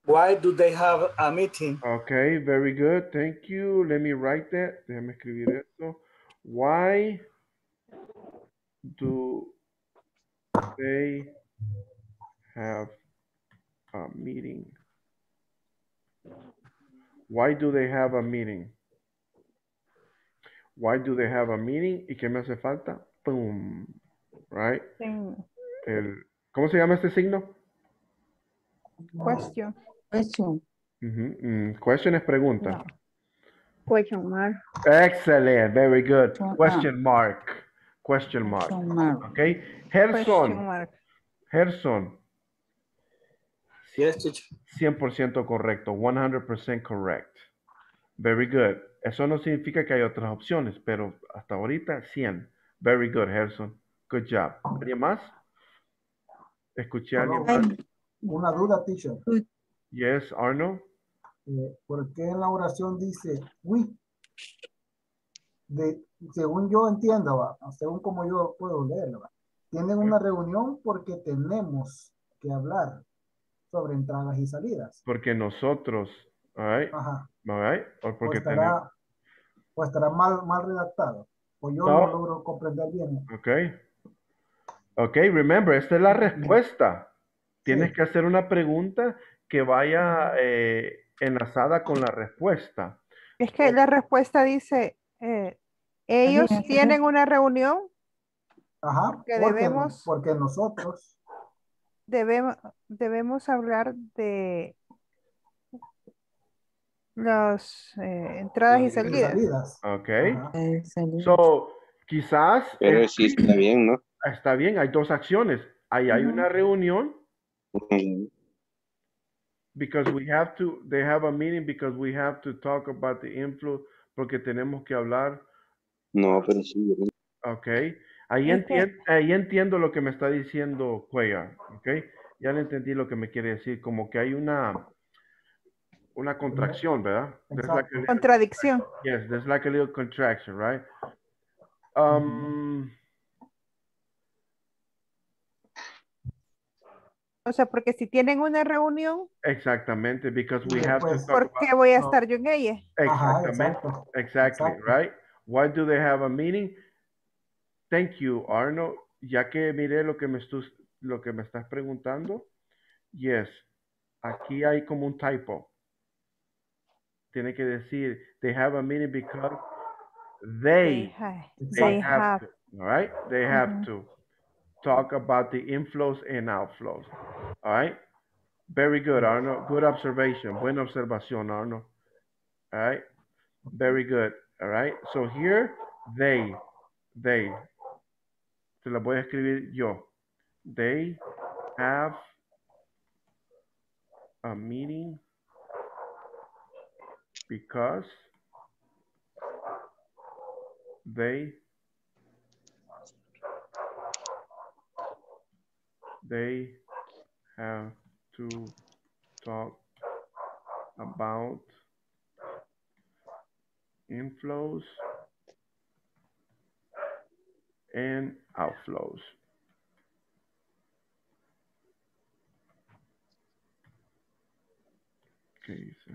Why do they have a meeting? Okay, very good. Thank you. Let me write that. Déjame escribir esto. Why do they have a meeting? Why do they have a meeting? Why do they have a meeting? ¿Y qué me hace falta? Boom. Right? Boom. ¿Cómo se llama este signo? Question. Question. Question es pregunta. No. Question mark. Excellent. Very good. Question mark. Question mark. Question mark. Okay. Gerson. Gerson. Yes, teacher. 100% correcto. 100% correct. Very good. Eso no significa que hay otras opciones, pero hasta ahorita 100. Very good, Gerson. Good job. ¿Alguien más? Escuché a alguien más. Una duda, teacher. Yes, Arno. ¿Por qué en la oración dice we? Según yo entiendo, ¿va? Según como yo puedo leerlo, ¿va? Tienen una reunión porque tenemos que hablar sobre entradas y salidas. Porque nosotros, all right? Ajá. All right? O porque estará mal redactado. O yo no logro comprender bien. Okay. Ok, remember, esta es la respuesta. Tienes que hacer una pregunta que vaya enlazada con la respuesta. Es que la respuesta dice, ellos tienen una reunión. Ajá, porque nosotros debemos hablar de las entradas y salidas. Ok. So, quizás... Pero sí está bien, ¿no? Está bien, hay dos acciones. Ahí hay una reunión. Because we have to, they have a meeting because we have to talk about the inflow, porque tenemos que hablar. No, pero sí. Ok. Ahí entiendo lo que me está diciendo Cuellar. Ok. Ya le entendí lo que me quiere decir. Como que hay una contracción, ¿verdad? Like a contradicción. Yes, there's like a little contraction, right? O sea, porque si tienen una reunión. Exactamente, because we have to talk. ¿Por qué voy a estar yo en ella? Exactamente. Exactly, right? Why do they have a meeting? Thank you, Arno. Ya que miré lo que me estás preguntando. Yes. Aquí hay como un typo. Tiene que decir, they have a meeting because they have to, all right? They have to talk about the inflows and outflows. All right? Very good, Arno. Good observation. Buena observación, Arno. All right? Very good. All right? So here, they. Se la voy a escribir yo. They have a meeting because they have to talk about inflows and outflows. Okay, so.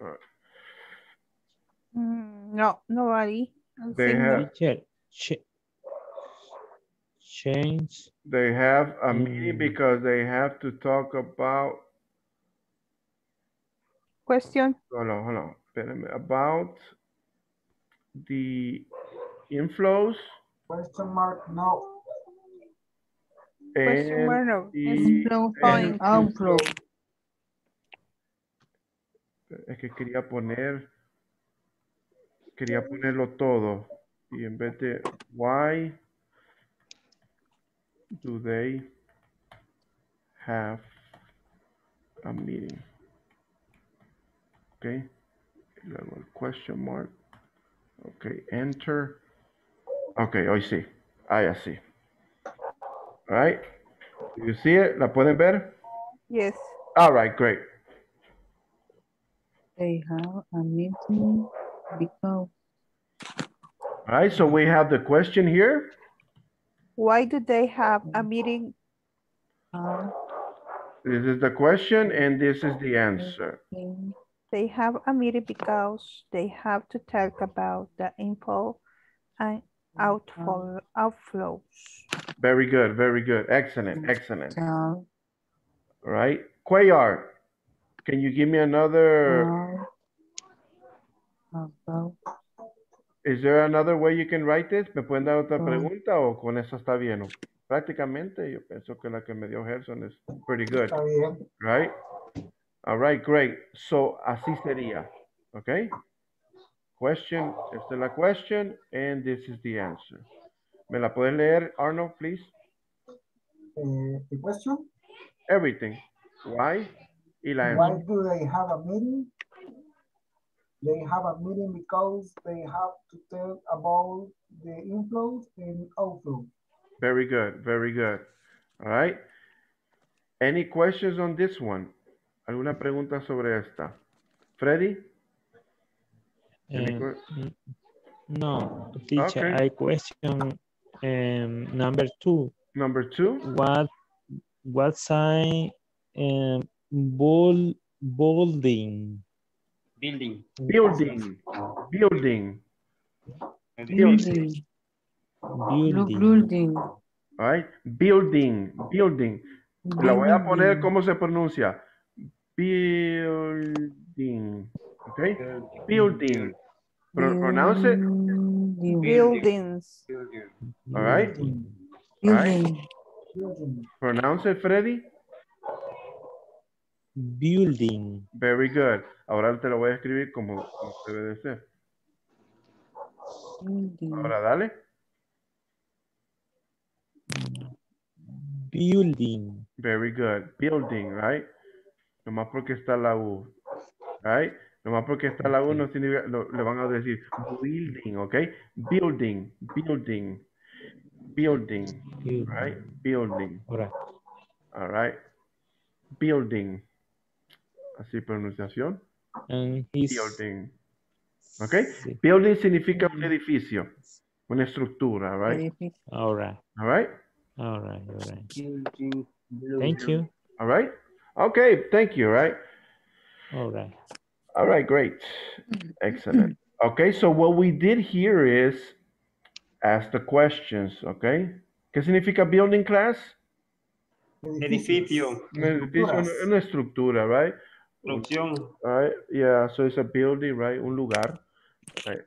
All right. No, nobody. They have. change. They have a meeting because they have to talk about. Question. Hold on. About the inflows. Question mark, no. Question mark, no. Outflow. Es que quería ponerlo todo. Y en vez de why do they have a meeting? Okay. Luego el question mark. Okay, enter. Okay, hoy sí. Ahí así. All right. You see it? ¿La pueden ver? Yes. All right, great. They have a meeting because. All right, so we have the question here. Why do they have a meeting? This is the question and this is the answer. They have a meeting because they have to talk about the inflow and outflows. Very good, very good. Excellent, excellent. All right. Cuellar, can you give me another? Is there another way you can write this? ¿Me pueden dar otra pregunta o con eso está bien? Prácticamente yo pienso que la que me dio Gerson is pretty good. Right? All right, great. So, así sería. Okay? Question, esta es la question and this is the answer. ¿Me la pueden leer, Arnold, please? The question? Everything. Why? Y la answer. Why do they have a meeting? They have a meeting because they have to tell about the inflows and outflows. Very good, very good. All right. Any questions on this one? ¿Alguna pregunta sobre esta? Freddy? No, teacher, okay. I question number two. Number two? What sign building. All right. Building. La voy a poner cómo se pronuncia. Building. Okay. Building. Pronounce it. Buildings. All right. All right. Pronounce it, Freddy. Building. Very good. Ahora te lo voy a escribir como debe de ser. Building. Ahora dale. Building. Very good. Building, right? Nomás porque está la U. Right? Nomás porque está la U no significa, le van a decir building, okay? Building. Right? Building. All right. Building. Así pronunciación. Building. ¿Ok? Sí. Building significa un edificio, una estructura, right? All right. All right? All right. All right. Building. Thank you. All right? Okay, thank you, right? All right. All right, great. Excellent. Okay, so what we did here is ask the questions, okay? ¿Qué significa building, class? Edificio. Una estructura, right? Right, yeah, so it's a building, right? Un lugar. Right.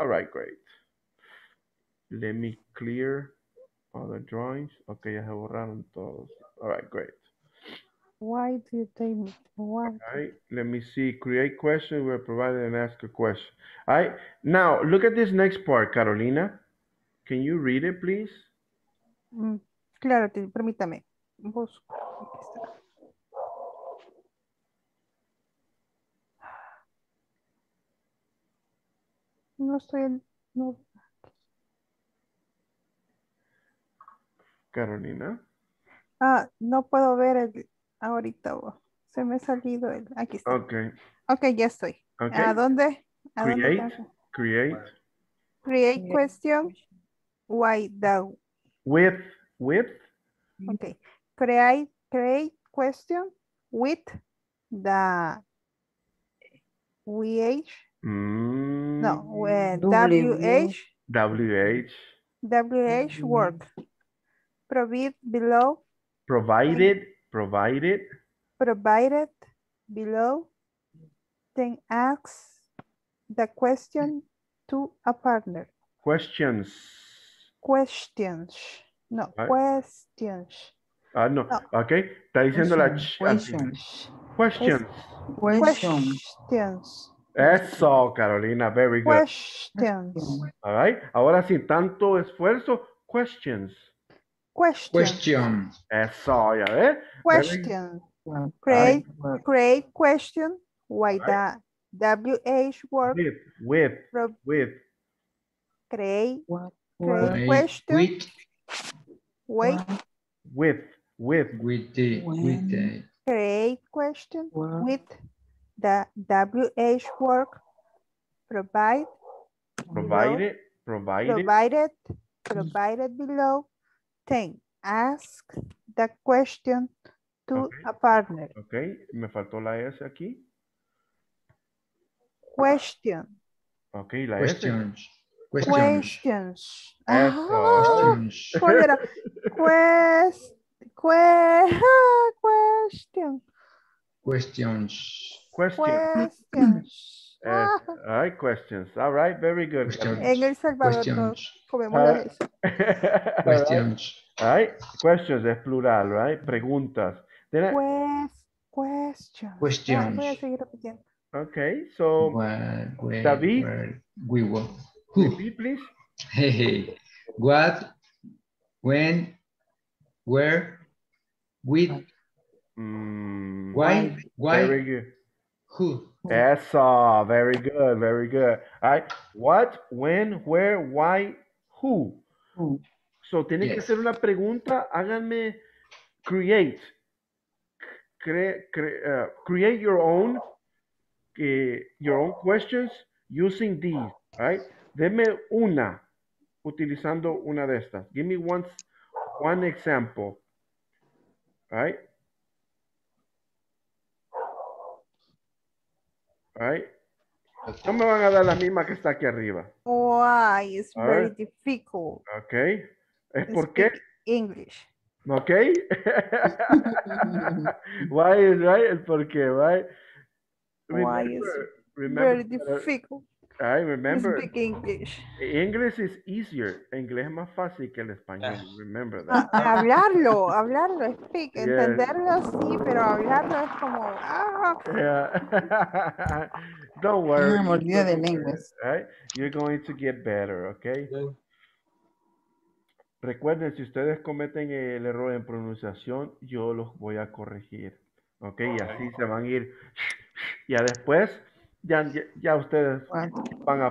All right, great. Let me clear all the drawings. Okay, ya se borraron todos. All right, great. Why do you think? All right, let me see. Create question, we're provided and ask a question. All right, now look at this next part, Carolina. Can you read it, please? Claro, permítame. Busco. No estoy... No. Carolina. No puedo ver el... Ahorita se me ha salido el... Aquí está. Ok, ya estoy. Okay. ¿A dónde? Create question. Why the... With? Okay. Create question with the WH. No, WH. WH work. Provide below. Provided below. Then ask the question to a partner. Questions. Eso, Carolina, very good. Questions. All right. Ahora sin tanto esfuerzo, questions. Eso, ya ves. Question. Create question. Why right. The WH word with. Create question. With. Create question with the WH word. Provided below. Then ask the question to a partner. Okay, me faltó la S aquí. Question. Okay, la question. S. Questions. Questions. Questions. All right, questions. All right, very good. En El Salvador nos comemos la S. Questions. All right, questions es plural, right? Preguntas. Questions. Voy a seguir repitiendo. Okay, so David, we will. Who? Repeat, please. Hey, what, when, where, with, why, very good. Who? That's all. Very good, very good. All right. What, when, where, why, who? So, tiene que hacer una pregunta. Háganme create your own questions using these. All right. Deme una, utilizando una de estas. Give me one example. All right. No me van a dar la misma que está aquí arriba. Why is very difficult. Okay. ¿Es por qué? English. Okay. Why is right? El por qué, right? Why is very difficult. I remember. Speak English. English is easier. Inglés es más fácil que el español. Remember that. Hablarlo, speak. Yes. Entenderlo sí, pero hablarlo es como. Yeah. Don't worry. Me olvidé del inglés. Right? You're going to get better, okay? Yeah. Recuerden, si ustedes cometen el error en pronunciación, yo los voy a corregir, okay? Y así se van a ir. Ya después. Ya ustedes van a...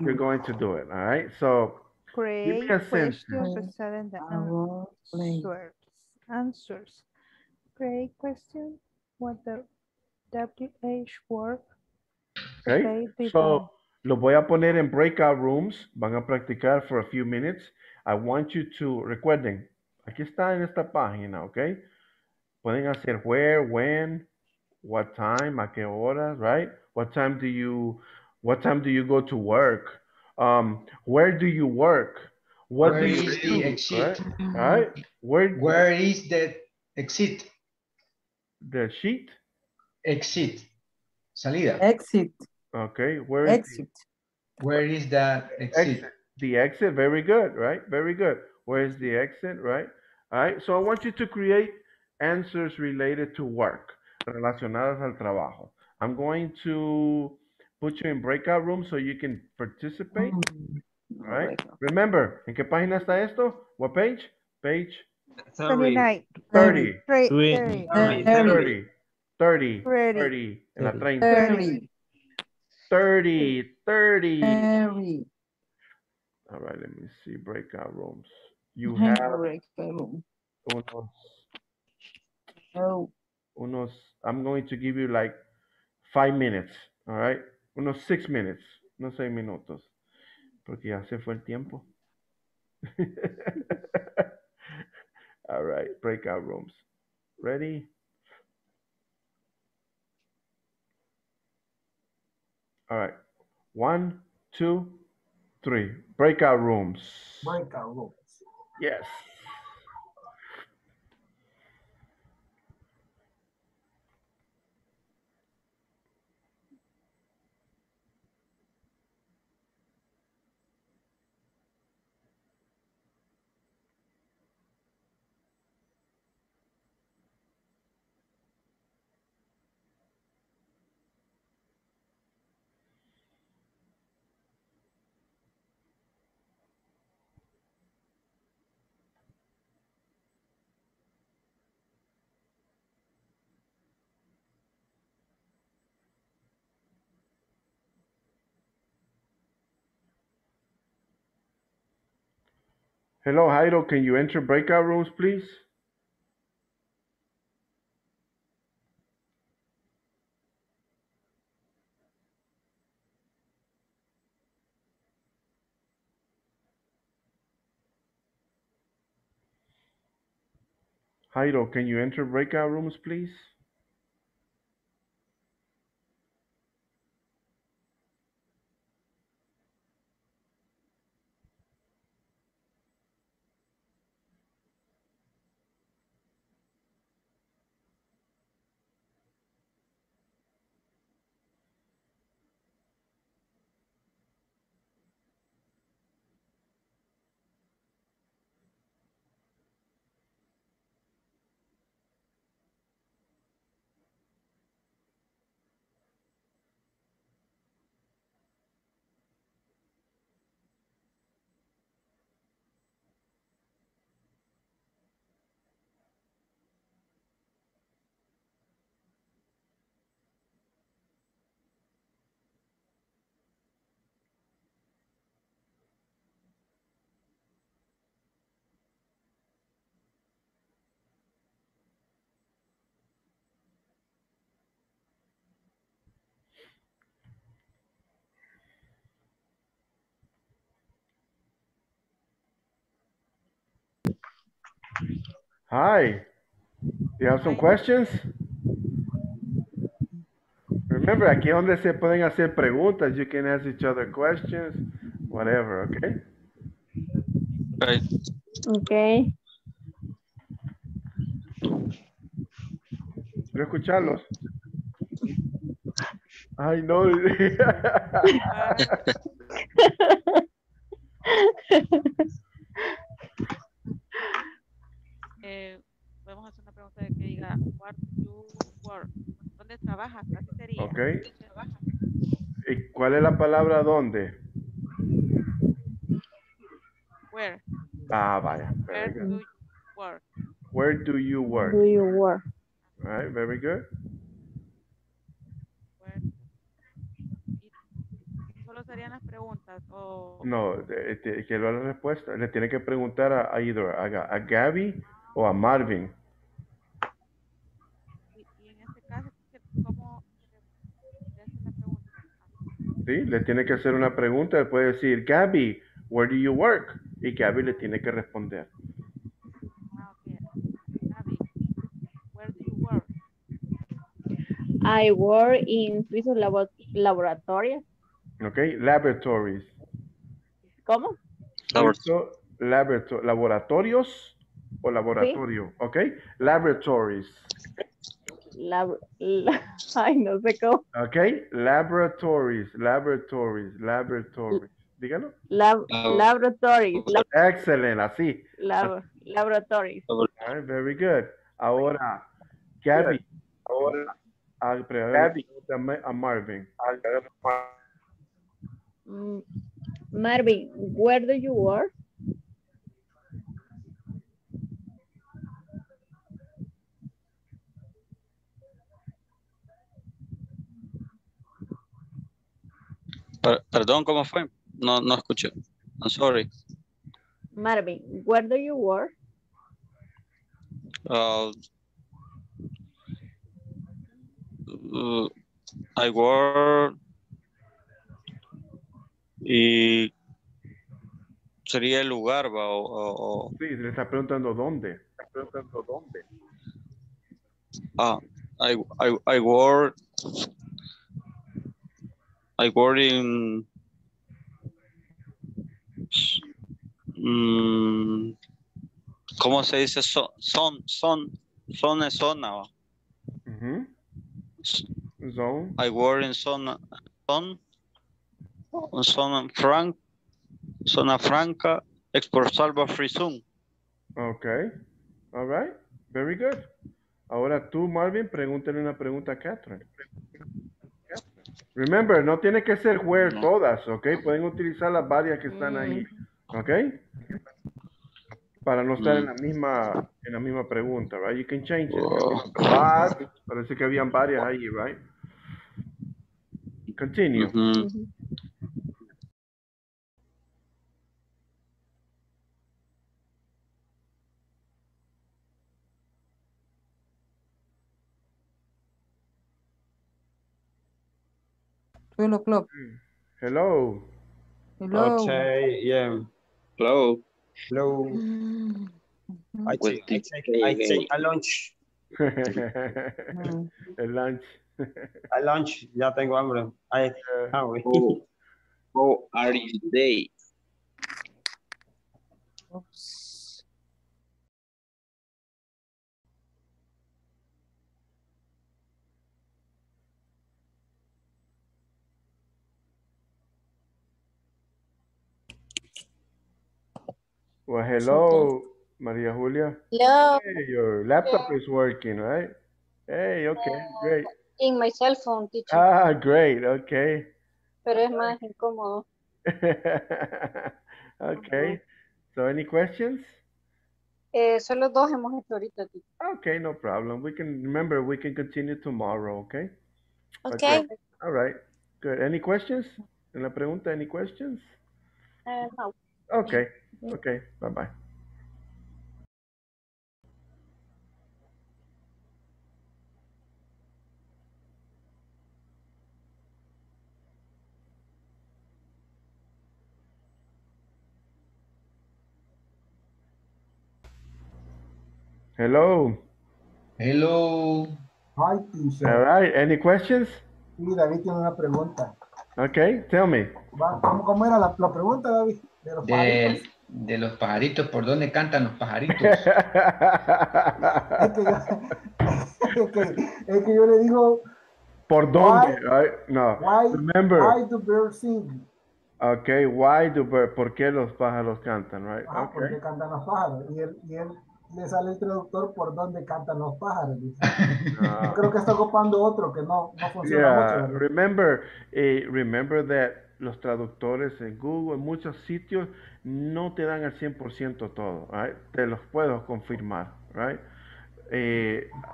You're going to do it, all right? So, give me a sentence. Answers. Great question. What the WH word? Okay, so, lo voy a poner en breakout rooms. Van a practicar for a few minutes. I want you to... Recuerden, aquí está en esta página, okay? Pueden hacer where, when... What time? ¿A qué hora? Right? What time do you go to work? Where do you work? Where is the exit? Right? Where is the exit? The sheet? Exit. Salida. Exit. Okay. Where exit. Is the... Where is the exit? The exit. Very good. Right? Very good. Where is the exit? Right? All right. So I want you to create answers related to work. Relacionadas al trabajo. I'm going to put you in breakout room so you can participate. All right. Remember, ¿en qué página está esto? What page? Page 30. All right, let me see breakout rooms. You have I'm going to give you like 5 minutes, all right? Unos 6 minutes, no 6 minutos, porque ya se fue el tiempo. All right, breakout rooms. Ready? All right, 1, 2, 3. Breakout rooms. Breakout rooms. Yes. Hello, Jairo, can you enter breakout rooms, please? Jairo, can you enter breakout rooms, please? Hi, you have some questions? Remember, aquí donde se pueden hacer preguntas, you can ask each other questions, whatever, okay? Right. Okay. Quiero escucharlos. Ay, no. Vamos a hacer una pregunta que diga what you work. ¿Dónde trabajas? ¿Qué sería? Okay. ¿Y cuál es la palabra dónde? Where. Ah, vaya. Where do you work? Where do you work? Do you work? All right, very good. Where. ¿Solo serían las preguntas o? No, que lo haga la respuesta. Le tiene que preguntar a either a Gaby o a Marvin. Y en este caso, ¿cómo le hace la pregunta? Sí, le tiene que hacer una pregunta. Él puede decir, Gabby, where do you work? Y Gabby le tiene que responder. Ah, okay. Gabby, where do you work? I work in Swiss laboratories. Okay, laboratories. ¿Cómo? Laboratorios. O laboratorio, sí. Ok. Laboratories. Ay, no sé cómo. Ok. Laboratories. Dígalo. Laboratories. Excelente, así. Laboratories. All right, very good. Ahora, Gabby. Ahora, Gabby. A Marvin. Marvin, where do you work? Perdón, ¿cómo fue? No escuché. I'm sorry. Marvin, where do you work? I work... Y... Sería el lugar, ¿va? O... Sí, le está preguntando dónde. Ah, I work... I work in ¿Cómo se dice? Zone es zona. Uh-huh. Zone. I work in zona. Zona franca, export salva free zone. Okay. All right. Very good. Ahora tú, Marvin, pregúntale una pregunta a Catherine. Remember, no tiene que ser where todas, ¿ok? Pueden utilizar las varias que están ahí, ¿ok? Para no estar en la misma pregunta, right? You can change it. But, parece que habían varias ahí, right? Continue. Mm-hmm. Hello. Hello. Okay. Yeah. Hello. Hello. I take a lunch. A lunch. A lunch. Ya tengo hambre. How are you today? Oops. Well, hello, Maria Julia. Hello. Hey, your laptop is working, right? Hey, okay, great. In my cell phone, teacher. Ah, great, okay. Pero es más incómodo. Okay. So, any questions? Solo dos hemos hecho ahorita, teacher. Okay, no problem. We can continue tomorrow, okay? Okay. Okay. All right. Good. Any questions? En la pregunta, any questions? No. Okay. Okay, bye-bye. Hello. Hello. Hi, teacher. All right, any questions? Sí, David tiene una pregunta. Okay, tell me. ¿Cómo era la pregunta, David? De los pajaritos, ¿por dónde cantan los pajaritos? es que yo le digo... ¿Por dónde? Why do birds sing? Ok, why do birds... ¿Por qué los pájaros cantan? Right? Ah, okay. ¿Por qué cantan los pájaros? Y él le sale el traductor por dónde cantan los pájaros. Yo creo que está ocupando otro que no funciona mucho. Remember that los traductores en Google, en muchos sitios, no te dan al 100% todo, right? Te los puedo confirmar, right?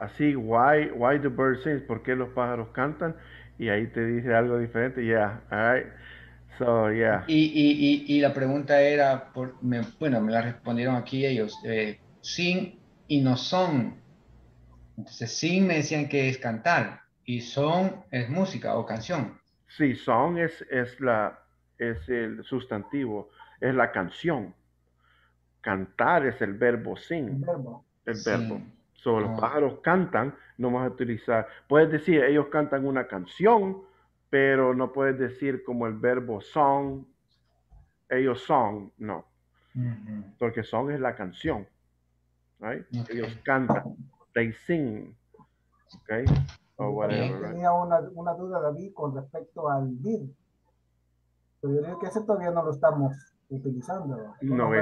Así, why do birds sing? ¿Por qué los pájaros cantan? Y ahí te dice algo diferente, yeah, all right? So, yeah. Y la pregunta era, me la respondieron aquí ellos, sing y no son. Entonces, sing me decían que es cantar, y son es música o canción. Sí, song es el sustantivo, es la canción. Cantar es el verbo sing. El verbo. So, los pájaros cantan, no vas a utilizar. Puedes decir, ellos cantan una canción, pero no puedes decir como el verbo song, ellos song, no. Uh-huh. Porque song es la canción. Right? Okay. Ellos cantan. They sing. Okay. Tenía una duda, David, con respecto al did. Pero yo creo que ese todavía no lo estamos utilizando. No,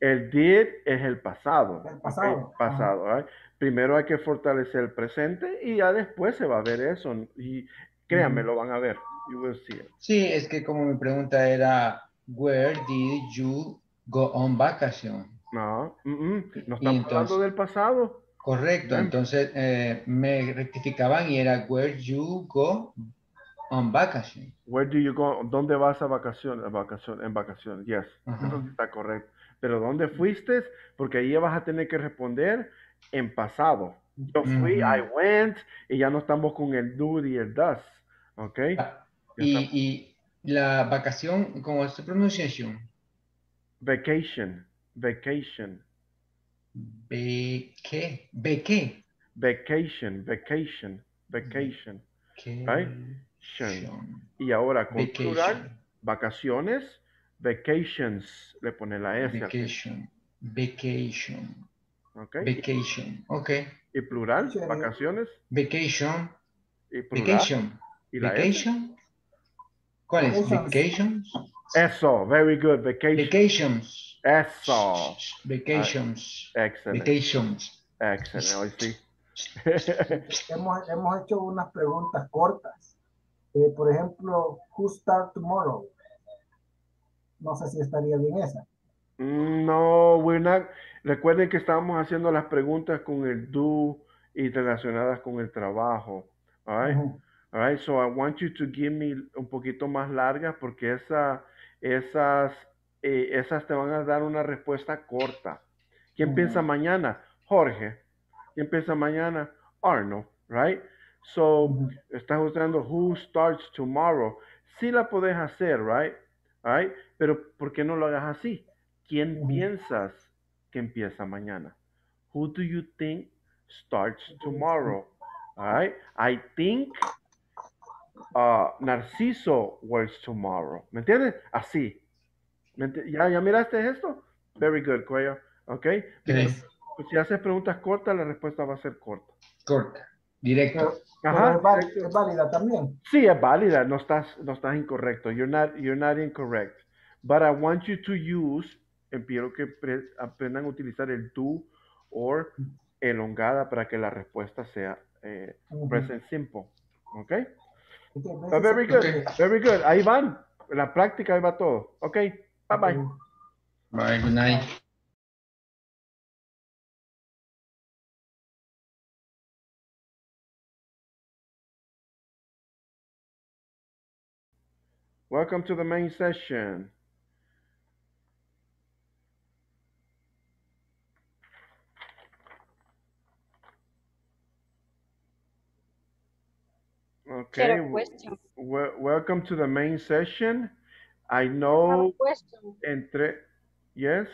el did es el pasado. El pasado. ¿Vale? Primero hay que fortalecer el presente y ya después se va a ver eso. Y créanme, lo van a ver. You will see it. Sí, es que como mi pregunta era, where did you go on vacation? No, no estamos hablando del pasado. Correcto, entonces me rectificaban y era where you go on vacation. Where do you go? ¿Dónde vas a vacaciones? En vacaciones, yes. Uh-huh. Entonces está correcto. Pero ¿dónde fuiste? Porque ahí vas a tener que responder en pasado. Yo fui, I went, y ya no estamos con el do y el does, ¿ok? Y la vacación, ¿cómo es su pronunciación? Vacation. Vacation. Right? Y ahora con plural, vacaciones, Vacations, le pone la S. Vacation. Vacation. Okay. Vacation. Ok. ¿Y plural? ¿Vacaciones? Vacation. ¿Y plural? Vacation. ¿Y la vacation? S? ¿Cuál es? Vacations. Eso, very good. Vacation. Vacations. Eso. Vacations. Excellent. Vacations. Excellent, hoy sí. hemos hecho unas preguntas cortas. Por ejemplo, who start tomorrow? No sé si estaría bien esa. No, we're not. Recuerden que estábamos haciendo las preguntas con el do y relacionadas con el trabajo. All right? Uh-huh. All right, so I want you to give me un poquito más largas porque esas te van a dar una respuesta corta. ¿Quién piensa mañana? Jorge. ¿Quién piensa mañana? Arnold, right? So, estás usando who starts tomorrow. Sí la podés hacer, right? All right? Pero ¿por qué no lo hagas así? ¿Quién piensas que empieza mañana? Who do you think starts tomorrow? All right? I think Narciso works tomorrow. ¿Me entiendes? Así. ¿Ya miraste esto? Very good, Cuellar. Ok. Because, si haces preguntas cortas, la respuesta va a ser corta. Corta. Directo. Ajá. Es válida también. Sí, es válida. No estás incorrecto. You're not incorrect. But I want you to use, espero que aprendan a utilizar el do or elongada para que la respuesta sea present simple. ¿Ok? But very good. Okay. Very good. Ahí van. La práctica, ahí va todo. Ok. Bye bye. Bye. Good night. Welcome to the main session. Okay. Welcome to the main session. I know. I have a question. Yes.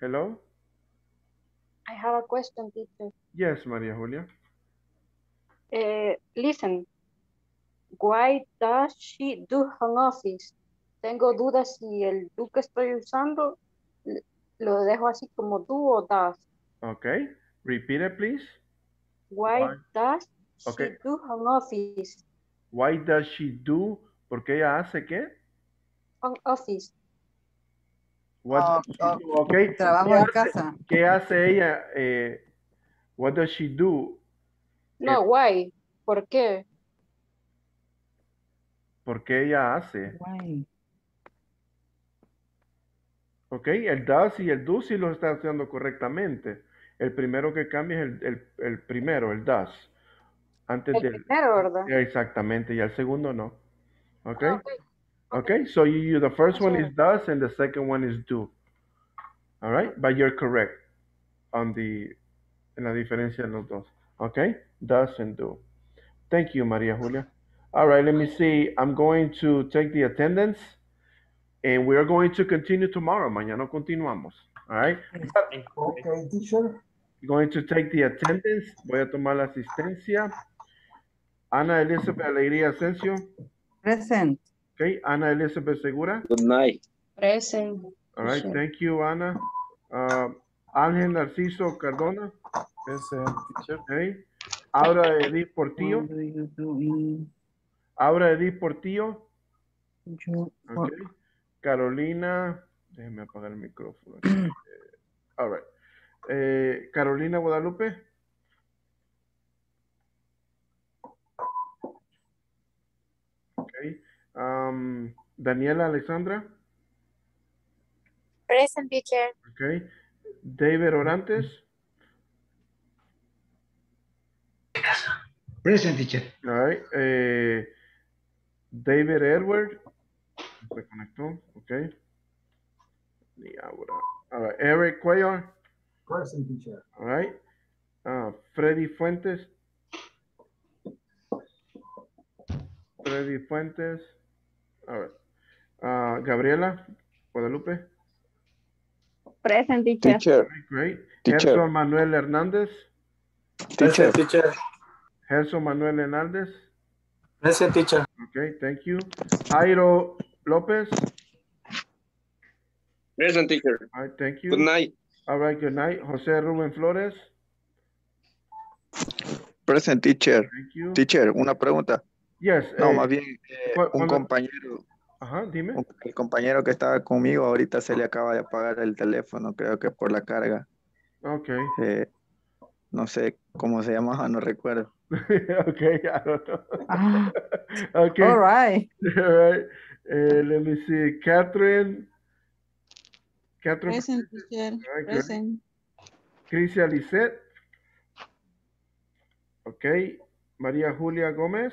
Hello. I have a question, teacher. Yes, Maria Julia. Listen. Why does she do home office? Tengo dudas si el do que estoy usando lo dejo así como do o does. Okay, repeat it please. Why does she do home office? Why does she do? Porque ella hace qué? Home office. What okay. Trabajo en casa. ¿Qué hace ella? What does she do? No, why? ¿Por qué? Porque ella hace. Why? Ok, el does y el do sí lo está haciendo correctamente. El primero que cambia es el primero, el does. Antes del primero, ¿verdad? Exactamente, y el segundo no. Ok. Ah, okay, so you the first one is does and the second one is do. All right, but you're correct on en la diferencia de los dos. Ok, does and do. Thank you, Maria Julia. All right, let me see. I'm going to take the attendance and we are going to continue tomorrow. Mañana continuamos. All right. Okay, teacher. Going to take the attendance. Voy a tomar la asistencia. Ana Elizabeth Alegría Ascencio. Present. Okay, Ana Elizabeth Segura. Good night. Present. All right, thank you, Ana. Ángel Narciso Cardona. Present, teacher. Okay. Aura Edith Portillo. What are you doing? Aura Edith Portillo. Okay. Carolina. Déjeme apagar el micrófono. All right. Carolina Guadalupe. Okay. Daniela Alexandra. Present, teacher. Okay. David Orantes. Present, teacher. All right. David Edward, se conectó, ok. Y ahora, Eric Cuellar. Present, teacher. All right. Freddy Fuentes. Freddy Fuentes. All right. Gabriela Guadalupe. Present, teacher. Great. Teacher. Gerson Manuel Hernández. Teacher. Gerson Manuel Hernández. Present, teacher. Okay, thank you. Jairo López. Present, teacher. All right, thank you. Good night. All right, good night. Jose Rubén Flores. Present, teacher. Thank you. Teacher, una pregunta. Yes. No, más bien un compañero. Ajá, dime. El compañero que estaba conmigo ahorita se le acaba de apagar el teléfono, creo que por la carga. Ok. No sé cómo se llamaba, no recuerdo. Okay, I don't know. Okay. All right. All right. Let me see. Catherine. Present, teacher. Right, present. Crisia Lissette. Okay. Maria Julia Gomez.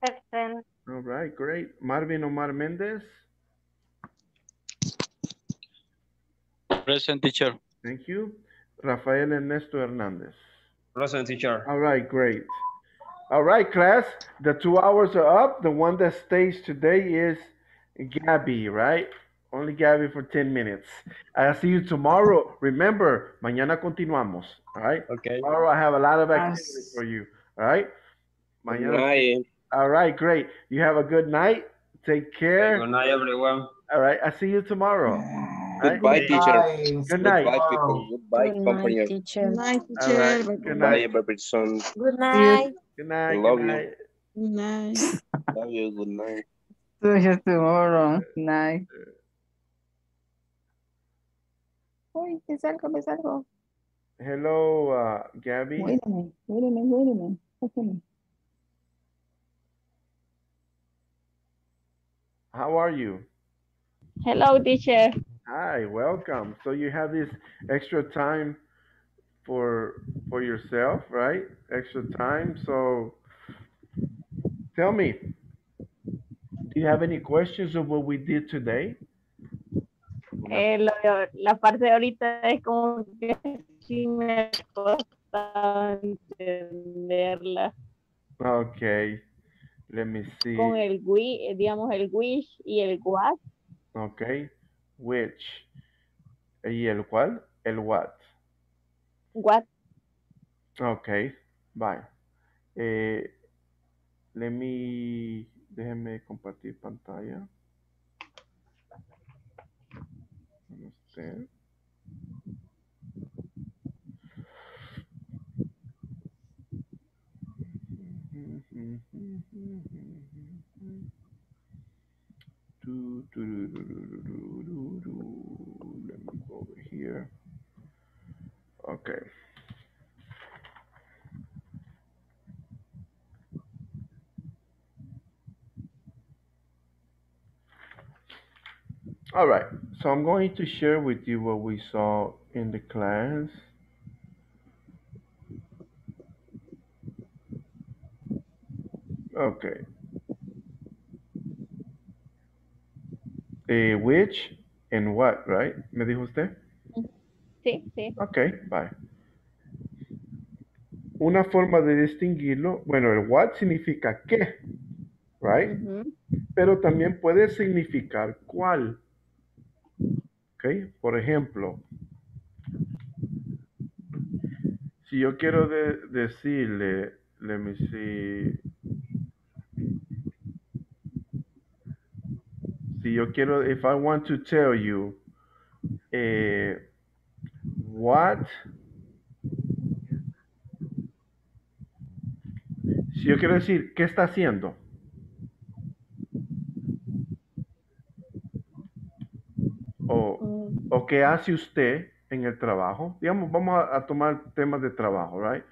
Present. All right, great. Marvin Omar Mendez. Present, teacher. Thank you. Rafael Ernesto Hernández. Present, teacher. All right, great. All right, class. The 2 hours are up. The one that stays today is Gabby, right? Only Gabby for 10 minutes. I'll see you tomorrow. Remember, mañana continuamos. All right? Okay. Tomorrow I have a lot of activities for you. All right? Mañana. All right, great. You have a good night. Take care. Good night, everyone. All right. I'll see you tomorrow. Goodbye, right. Teacher. Good night. Goodbye, people. Goodbye, company. Teacher. Good night, teacher. Right. Good night, everyone. Good night. Good night. Love you. Good night. Love you. Good night. See you tomorrow. Night. Uy, me salgo. Hello, Gabby. Wait a minute. Okay. How are you? Hello, teacher. Hi, welcome. So you have this extra time for yourself, right? Extra time. So tell me, do you have any questions of what we did today? La parte de ahorita es como que sí me cuesta entenderla. Okay, let me see. Con el wish, digamos el wish y el what. Okay. Which y el cual, el what. What. Okay, bye. Déjenme compartir pantalla. Let me go over here. Okay. All right. So I'm going to share with you what we saw in the class. Okay. Which and what, right? ¿Me dijo usted? Sí. Ok, bye. Una forma de distinguirlo, bueno, el what significa qué, right? Pero también puede significar cuál. Ok, por ejemplo, si yo quiero decirle, let me see. If I want to tell you si yo quiero decir, ¿qué está haciendo? O ¿qué hace usted en el trabajo? Digamos, vamos a tomar temas de trabajo, right?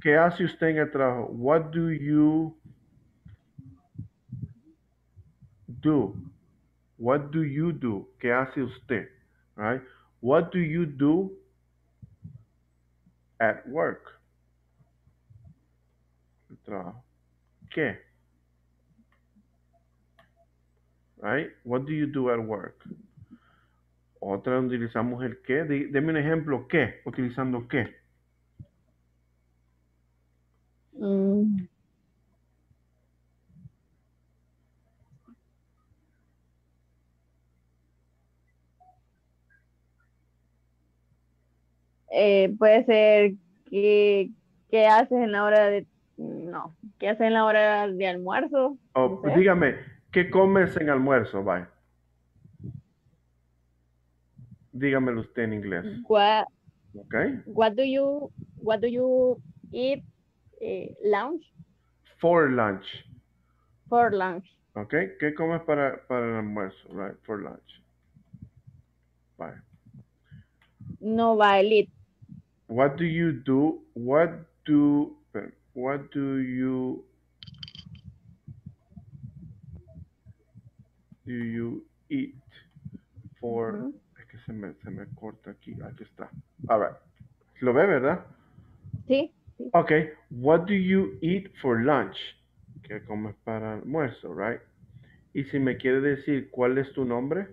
¿Qué hace usted en el trabajo? What do you do? What do you do? ¿Qué hace usted? Right? What do you do at work? El trabajo. ¿Qué? Right? What do you do at work? Otra utilizamos el qué. Deme un ejemplo. ¿Qué? Utilizando qué. Puede ser que haces en la hora de ¿qué haces en la hora de almuerzo? Oh, no sé. Dígame, ¿qué comes en almuerzo? Bye. Dígamelo usted en inglés. What, okay. What do you eat lunch? For lunch. For lunch. Okay. ¿Qué comes para el almuerzo? Right. For lunch. Bye. No, valid. What do you do? What do you eat for? Mm-hmm. Es que se me corta aquí. Aquí está. All right. ¿Lo ve, verdad? Sí. Okay. What do you eat for lunch? ¿Qué comes para almuerzo, right? Y si me quiere decir cuál es tu nombre,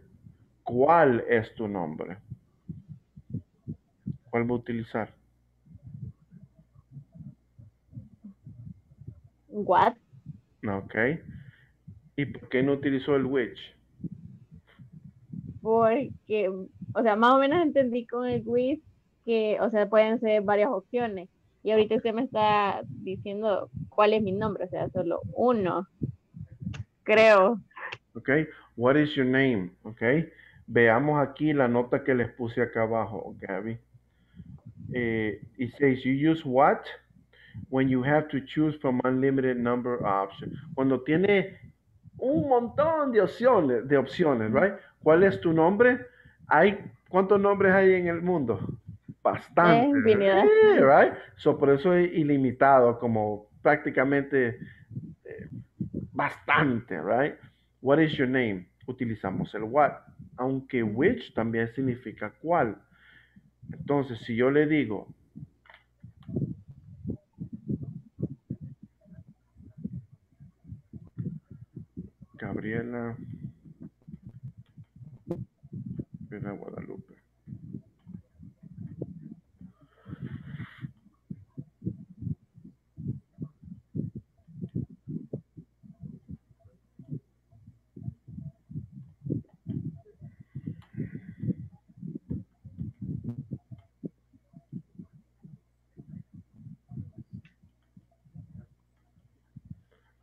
¿cuál es tu nombre? ¿Cuál va a utilizar? What. Okay. ¿Y por qué no utilizó el which? Porque, o sea, más o menos entendí con el which que, o sea, pueden ser varias opciones. Y ahorita usted me está diciendo cuál es mi nombre, o sea, solo uno, creo. Ok, what is your name? Ok, veamos aquí la nota que les puse acá abajo, Gaby. It says, you use what when you have to choose from unlimited number of options. Cuando tiene un montón de opciones, right? ¿Cuál es tu nombre? ¿Cuántos nombres hay en el mundo? Bastante, yeah, right? So, por eso es ilimitado, como prácticamente bastante, right? What is your name? Utilizamos el what, aunque which también significa cuál. Entonces, si yo le digo, Gabriela Guadalupe.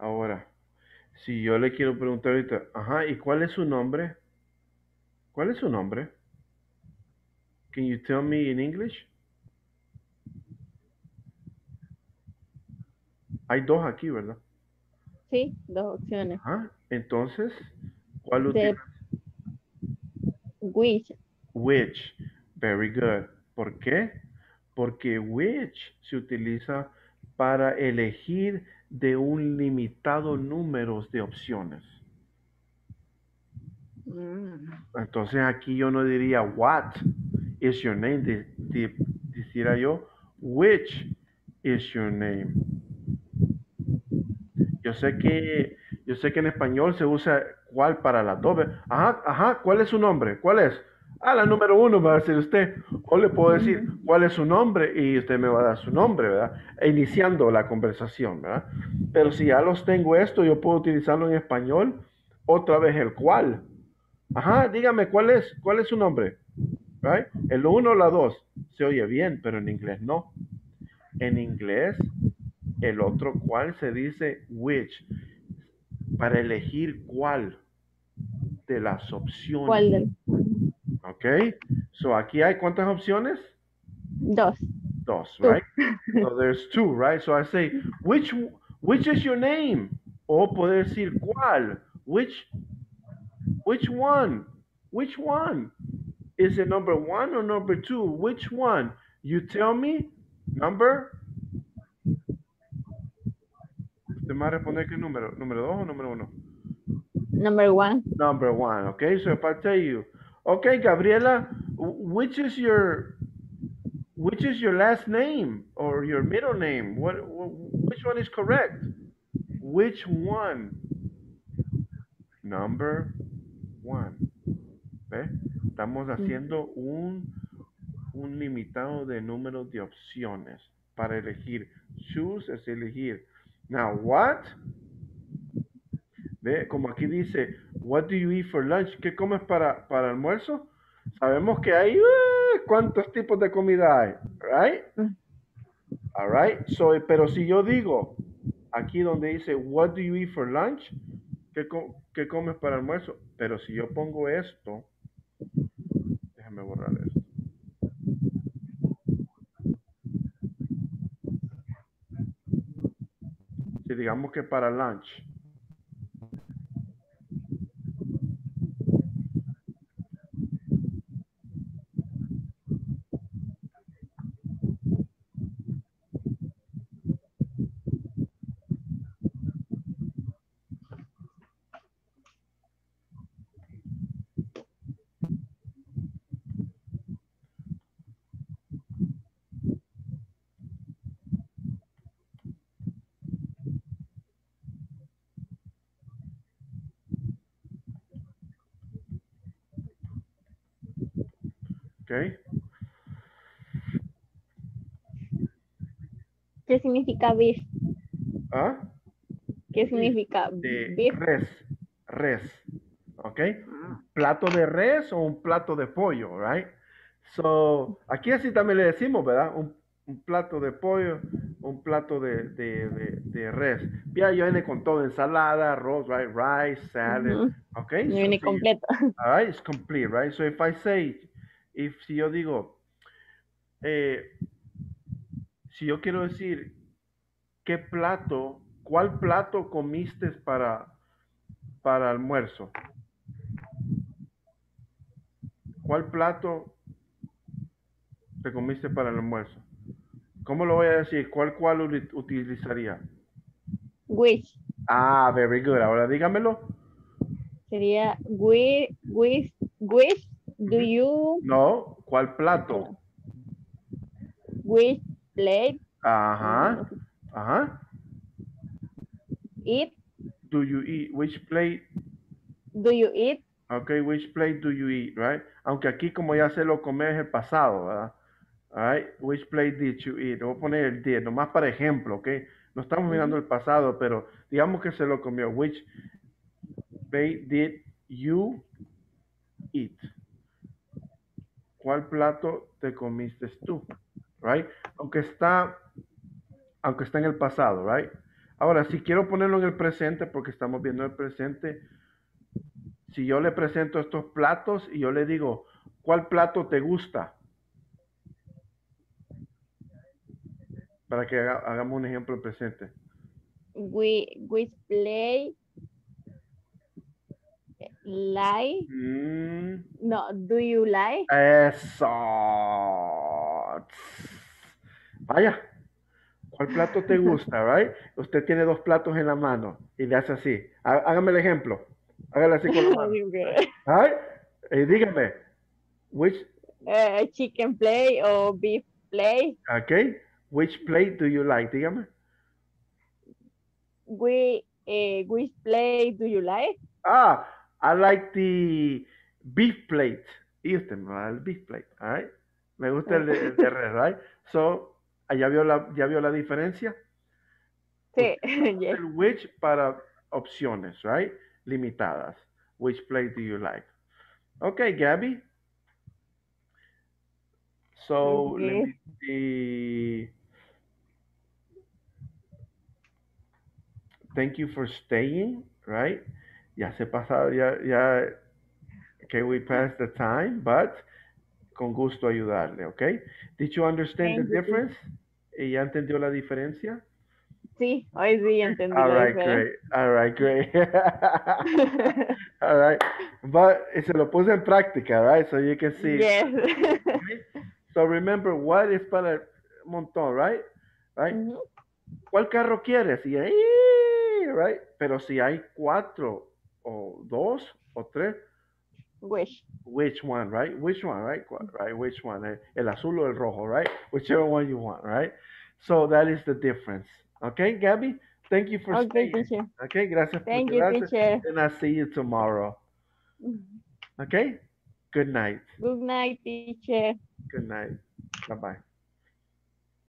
Ahora, si yo le quiero preguntar ahorita, ajá, ¿y cuál es su nombre? ¿Cuál es su nombre? Can you tell me in English? Hay dos aquí, ¿verdad? Sí, dos opciones. Ajá, entonces, ¿cuál utilizas? Which. Which. Very good. ¿Por qué? Porque which se utiliza para elegir de un limitado número de opciones. Entonces aquí yo no diría what is your name, diría yo which is your name. Yo sé que en español se usa cuál para las dos. Ajá, ¿cuál es su nombre? ¿Cuál es? Ah, la número uno va a decir usted. O le puedo decir cuál es su nombre y usted me va a dar su nombre, ¿verdad? Iniciando la conversación, ¿verdad? Pero si ya los tengo esto, yo puedo utilizarlo en español. Otra vez el cuál. Ajá, dígame cuál es su nombre. Right? El uno o la dos. Se oye bien, pero en inglés no. En inglés, el otro cuál se dice which. Para elegir cuál de las opciones. ¿Cuál Ok, so aquí hay ¿cuántas opciones? Dos, right? So there's two, right? So I say, which is your name? O poder decir, ¿cuál? Which one? Is it number one or number two? Which one? You tell me, number? ¿Usted me va a responder qué número? ¿Número dos o número uno? Number one. Number one, okay? So if I tell you, okay, Gabriela, which is your last name or your middle name? Which one is correct? Which one? Number one. ¿Ve? Estamos haciendo un limitado de número de opciones para elegir. Choose es elegir. Now, what? ¿Ve? Como aquí dice, what do you eat for lunch? ¿Qué comes para almuerzo? Sabemos que hay cuántos tipos de comida hay, right? All right. So, pero si yo digo, aquí donde dice, what do you eat for lunch? ¿Qué comes para almuerzo? Pero si yo pongo esto, Déjame borrar esto. Si digamos que para lunch. Okay. ¿Qué significa beef? ¿Ah? ¿Qué significa beef? Res, okay. Plato de res o un plato de pollo, right? So, aquí así también le decimos, ¿verdad? Un plato de pollo, un plato de res. Ya viene con todo, ensalada, arroz, right? Rice, salad, okay? So, viene completo. All right, it's complete, right? So if I say, si yo digo, si yo quiero decir, ¿qué plato, cuál plato comiste para almuerzo? ¿Cuál plato te comiste para el almuerzo? ¿Cómo lo voy a decir? ¿Cuál utilizaría? Which. Ah, very good. Ahora dígamelo. Sería, which. Do you... No, ¿cuál plato? Which plate? Ajá, ajá. Eat. Do you eat? Which plate? Do you eat? Okay, which plate do you eat, right? Aunque aquí como ya se lo comé es el pasado, ¿verdad? All right, which plate did you eat? Voy a poner el did, nomás para ejemplo, ¿ok? No estamos mirando el pasado, pero digamos que se lo comió. Which plate did you eat? ¿Cuál plato te comiste tú? Right? Aunque está en el pasado, right? Ahora, si quiero ponerlo en el presente, porque estamos viendo el presente, si yo le presento estos platos y yo le digo, ¿cuál plato te gusta? Para que hagamos un ejemplo presente. Which play lie? No, do you lie? Eso. Vaya. ¿Cuál plato te gusta, right? Usted tiene dos platos en la mano y le hace así. Hágame el ejemplo. Hágale así con la mano. Right? Y dígame. Which? Chicken plate o beef plate. Okay. Which plate do you like? Dígame. Which plate do you like? Ah. I like the beef plate. Y usted me va a dar el beef plate, all right? Me gusta el de res, right? So, ¿ya vio la diferencia? Sí. Yes. El which para opciones, right? Limitadas. Which plate do you like? Okay, Gabby. So, okay. Let me see. Thank you for staying, right? Ya se pasado, ya, okay, we passed the time, but con gusto ayudarle, okay? Did you understand the difference? ¿Y ya entendió la diferencia? Sí, hoy sí entendí la diferencia. All right, great, all right. But se lo puse en práctica, right? So you can see. Yes. Okay? So remember, what is para montón, right? Right? ¿Cuál carro quieres? Y ahí, right? Pero si hay cuatro, o dos, o tres. Which one, right? Which one, right? Right? Which one? El azul o el rojo, right? Whichever one you want, right? So that is the difference. Okay, Gabby? Thank you for staying. Teacher. Okay, gracias. Thank you, teacher. And I'll see you tomorrow. Okay? Good night. Good night, teacher. Good night. Bye-bye.